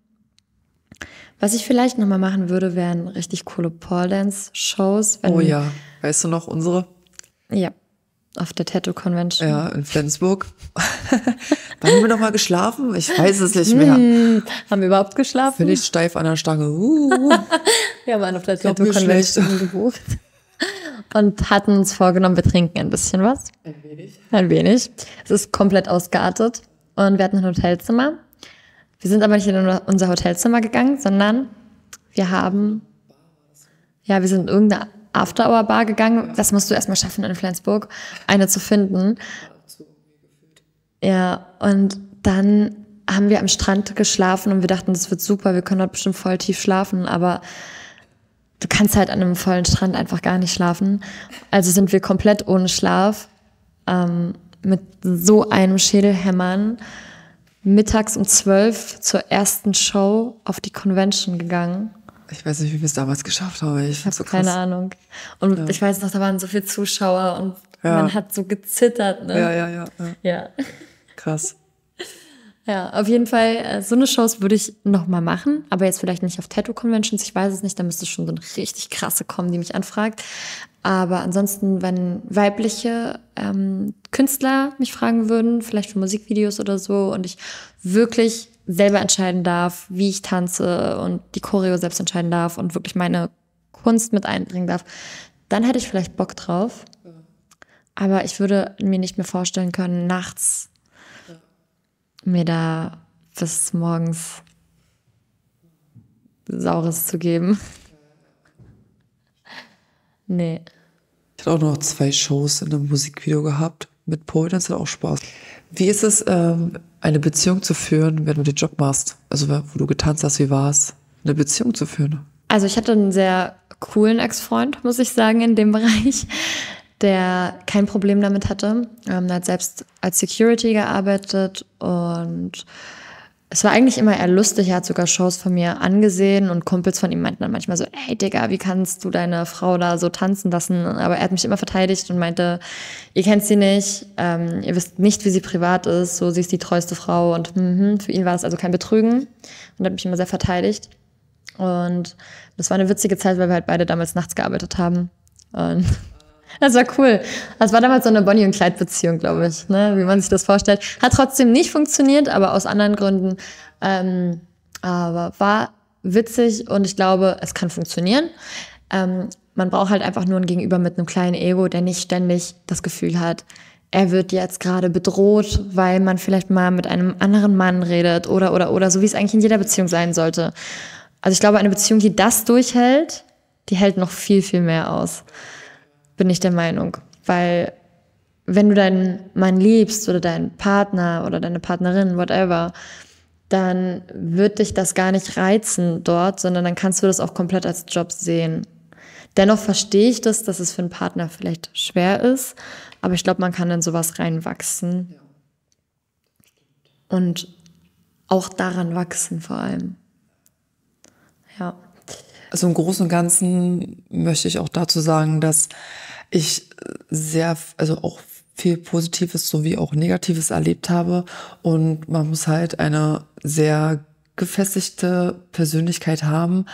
Was ich vielleicht nochmal machen würde, wären richtig coole Pole-Dance-Shows. Oh ja, weißt du noch unsere? Ja, auf der Tattoo-Convention. Ja, in Flensburg. Wann haben wir nochmal geschlafen? Ich weiß es nicht mehr. Haben wir überhaupt geschlafen? Bin ich steif an der Stange. Wir waren auf der Tattoo-Convention gebucht und hatten uns vorgenommen, wir trinken ein bisschen was. Ein wenig. Ein wenig. Es ist komplett ausgeartet. Und wir hatten ein Hotelzimmer. Wir sind aber nicht in unser Hotelzimmer gegangen, sondern wir haben, ja, wir sind in irgendeine After-Hour-Bar gegangen. Das musst du erstmal schaffen in Flensburg, eine zu finden. Ja, und dann haben wir am Strand geschlafen und wir dachten, das wird super, wir können dort bestimmt voll tief schlafen, aber du kannst halt an einem vollen Strand einfach gar nicht schlafen. Also sind wir komplett ohne Schlaf, mit so einem Schädelhämmern mittags um 12 zur ersten Show auf die Convention gegangen. Ich weiß nicht, wie wir es damals geschafft haben. Ich habe so keine Ahnung. Und ja, ich weiß noch, da waren so viele Zuschauer und ja, man hat so gezittert. Ne? Ja. Krass. Ja, auf jeden Fall, so eine Shows würde ich nochmal machen, aber jetzt vielleicht nicht auf Tattoo-Conventions, ich weiß es nicht, da müsste schon so eine richtig krasse kommen, die mich anfragt. Aber ansonsten, wenn weibliche Künstler mich fragen würden, vielleicht für Musikvideos oder so, und ich wirklich selber entscheiden darf, wie ich tanze und die Choreo selbst entscheiden darf und wirklich meine Kunst mit einbringen darf, dann hätte ich vielleicht Bock drauf. Aber ich würde mir nicht mehr vorstellen können, nachts mir da bis morgens Saures zu geben. Nee. Ich hatte auch noch 2 Shows in einem Musikvideo gehabt mit Paul, das hat auch Spaß. Wie ist es, eine Beziehung zu führen, wenn du den Job machst? Also wo du getanzt hast, wie war es, eine Beziehung zu führen? Also ich hatte einen sehr coolen Ex-Freund, muss ich sagen, in dem Bereich, der kein Problem damit hatte. Er hat selbst als Security gearbeitet und es war eigentlich immer eher lustig, er hat sogar Shows von mir angesehen und Kumpels von ihm meinten dann manchmal so, ey Digga, wie kannst du deine Frau da so tanzen lassen? Aber er hat mich immer verteidigt und meinte, ihr kennt sie nicht, ihr wisst nicht, wie sie privat ist, so, sie ist die treueste Frau, und für ihn war das also kein Betrügen und hat mich immer sehr verteidigt. Und das war eine witzige Zeit, weil wir halt beide damals nachts gearbeitet haben und das war cool. Das war damals so eine Bonnie- und Clyde-Beziehung, glaube ich, ne? Wie man sich das vorstellt. Hat trotzdem nicht funktioniert, aber aus anderen Gründen. Aber war witzig und ich glaube, es kann funktionieren. Man braucht halt einfach nur ein Gegenüber mit einem kleinen Ego, der nicht ständig das Gefühl hat, er wird jetzt gerade bedroht, weil man vielleicht mal mit einem anderen Mann redet oder, so wie es eigentlich in jeder Beziehung sein sollte. Also ich glaube, eine Beziehung, die das durchhält, die hält noch viel, viel mehr aus. Bin ich der Meinung, weil wenn du deinen Mann liebst oder deinen Partner oder deine Partnerin, whatever, dann wird dich das gar nicht reizen dort, sondern dann kannst du das auch komplett als Job sehen. Dennoch verstehe ich das, dass es für einen Partner vielleicht schwer ist, aber ich glaube, man kann in sowas reinwachsen und auch daran wachsen vor allem. Ja. Also im Großen und Ganzen möchte ich auch dazu sagen, dass ich sehr, also auch viel Positives sowie auch Negatives erlebt habe, und man muss halt eine sehr gefestigte Persönlichkeit haben,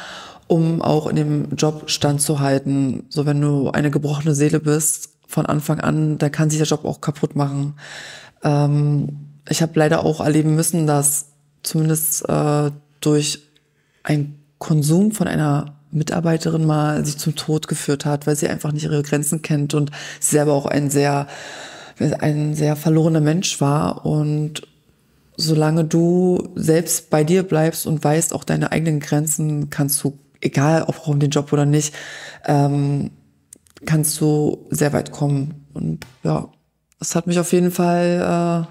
um auch in dem Job standzuhalten. So, wenn du eine gebrochene Seele bist von Anfang an, dann kann sich der Job auch kaputt machen. Ich habe leider auch erleben müssen, dass zumindest durch ein Konsum von einer Mitarbeiterin mal sich zum Tod geführt hat, weil sie einfach nicht ihre Grenzen kennt und sie selber auch ein sehr verlorener Mensch war. Und solange du selbst bei dir bleibst und weißt auch deine eigenen Grenzen, kannst du, egal ob um den Job oder nicht, kannst du sehr weit kommen. Und ja, das hat mich auf jeden Fall,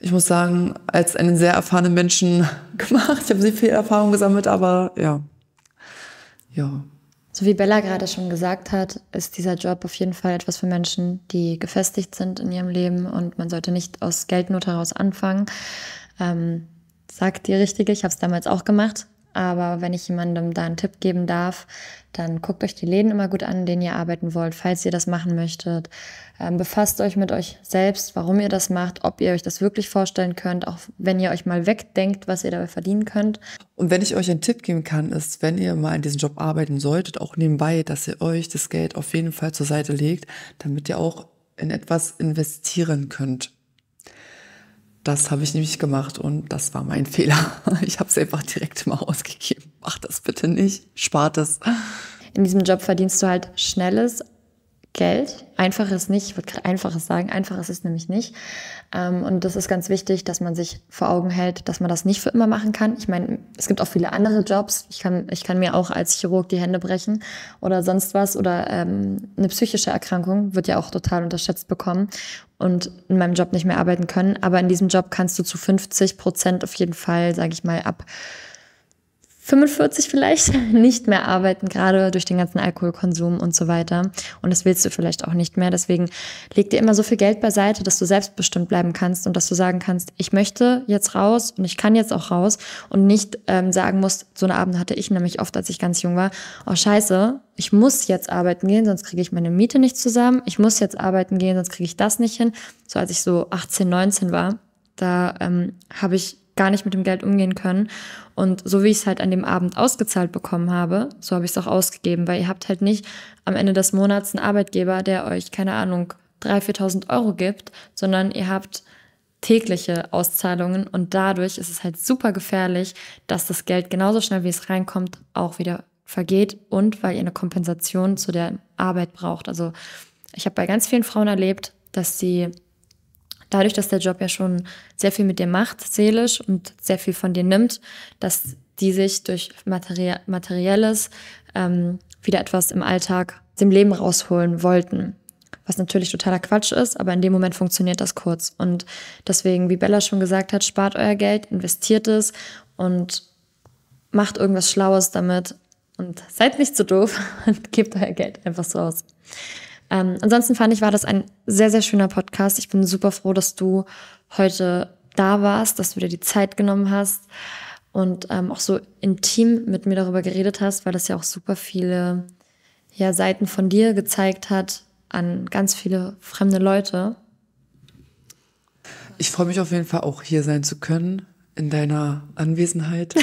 ich muss sagen, als einen sehr erfahrenen Menschen gemacht. Ich habe sehr viel Erfahrung gesammelt, aber ja. Ja. So wie Bella gerade schon gesagt hat, ist dieser Job auf jeden Fall etwas für Menschen, die gefestigt sind in ihrem Leben, und man sollte nicht aus Geldnot heraus anfangen. Sagt die Richtige, ich habe es damals auch gemacht. Aber wenn ich jemandem da einen Tipp geben darf, dann guckt euch die Läden immer gut an, in denen ihr arbeiten wollt, falls ihr das machen möchtet. Befasst euch mit euch selbst, warum ihr das macht, ob ihr euch das wirklich vorstellen könnt, auch wenn ihr euch mal wegdenkt, was ihr dabei verdienen könnt. Und wenn ich euch einen Tipp geben kann, ist, wenn ihr mal in diesem Job arbeiten solltet, auch nebenbei, dass ihr euch das Geld auf jeden Fall zur Seite legt, damit ihr auch in etwas investieren könnt. Das habe ich nämlich gemacht und das war mein Fehler. Ich habe es einfach direkt mal ausgegeben. Macht das bitte nicht, spart es. In diesem Job verdienst du halt schnelles Geld. Einfaches nicht, ich würde gerade Einfaches sagen. Einfaches ist nämlich nicht. Und das ist ganz wichtig, dass man sich vor Augen hält, dass man das nicht für immer machen kann. Ich meine, es gibt auch viele andere Jobs. Ich kann mir auch als Chirurg die Hände brechen oder sonst was. Oder eine psychische Erkrankung wird ja auch total unterschätzt bekommen und in meinem Job nicht mehr arbeiten können. Aber in diesem Job kannst du zu 50% auf jeden Fall, sage ich mal, ab 45 vielleicht, nicht mehr arbeiten, gerade durch den ganzen Alkoholkonsum und so weiter. Und das willst du vielleicht auch nicht mehr. Deswegen leg dir immer so viel Geld beiseite, dass du selbstbestimmt bleiben kannst und dass du sagen kannst, ich möchte jetzt raus und ich kann jetzt auch raus und nicht sagen musst, so einen Abend hatte ich nämlich oft, als ich ganz jung war, oh scheiße, ich muss jetzt arbeiten gehen, sonst kriege ich meine Miete nicht zusammen. Ich muss jetzt arbeiten gehen, sonst kriege ich das nicht hin. So als ich so 18, 19 war, da habe ich gar nicht mit dem Geld umgehen können. Und so wie ich es halt an dem Abend ausgezahlt bekommen habe, so habe ich es auch ausgegeben, weil ihr habt halt nicht am Ende des Monats einen Arbeitgeber, der euch, keine Ahnung, 3.000, 4.000 Euro gibt, sondern ihr habt tägliche Auszahlungen und dadurch ist es halt super gefährlich, dass das Geld genauso schnell, wie es reinkommt, auch wieder vergeht und weil ihr eine Kompensation zu der Arbeit braucht. Also ich habe bei ganz vielen Frauen erlebt, dass sie dadurch, dass der Job ja schon sehr viel mit dir macht, seelisch, und sehr viel von dir nimmt, dass die sich durch Materielles wieder etwas im Alltag, dem Leben rausholen wollten. Was natürlich totaler Quatsch ist, aber in dem Moment funktioniert das kurz. Und deswegen, wie Bella schon gesagt hat, spart euer Geld, investiert es und macht irgendwas Schlaues damit. Und seid nicht so doof und gebt euer Geld einfach so aus. Ansonsten fand ich, war das ein sehr, sehr schöner Podcast. Ich bin super froh, dass du heute da warst, dass du dir die Zeit genommen hast und auch so intim mit mir darüber geredet hast, weil das ja auch super viele Seiten von dir gezeigt hat an ganz viele fremde Leute. Ich freue mich auf jeden Fall auch, hier sein zu können, in deiner Anwesenheit,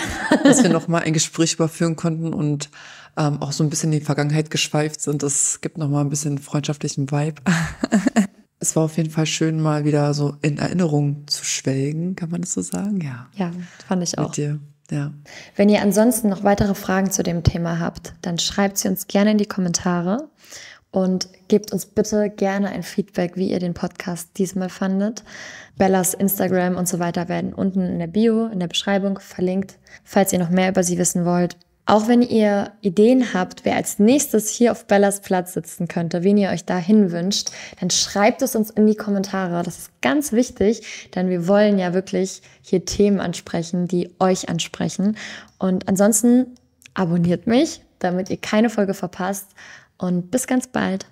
dass wir nochmal ein Gespräch überführen konnten und auch so ein bisschen in die Vergangenheit geschweift sind. Es gibt nochmal ein bisschen freundschaftlichen Vibe. Es war auf jeden Fall schön, mal wieder so in Erinnerung zu schwelgen, kann man das so sagen? Ja, ja, fand ich auch. Mit dir. Ja. Wenn ihr ansonsten noch weitere Fragen zu dem Thema habt, dann schreibt sie uns gerne in die Kommentare und gebt uns bitte gerne ein Feedback, wie ihr den Podcast diesmal fandet. Bellas Instagram und so weiter werden unten in der Bio, in der Beschreibung verlinkt, falls ihr noch mehr über sie wissen wollt. Auch wenn ihr Ideen habt, wer als nächstes hier auf Bellas Platz sitzen könnte, wen ihr euch dahin wünscht, dann schreibt es uns in die Kommentare. Das ist ganz wichtig, denn wir wollen ja wirklich hier Themen ansprechen, die euch ansprechen. Und ansonsten abonniert mich, damit ihr keine Folge verpasst. Und bis ganz bald.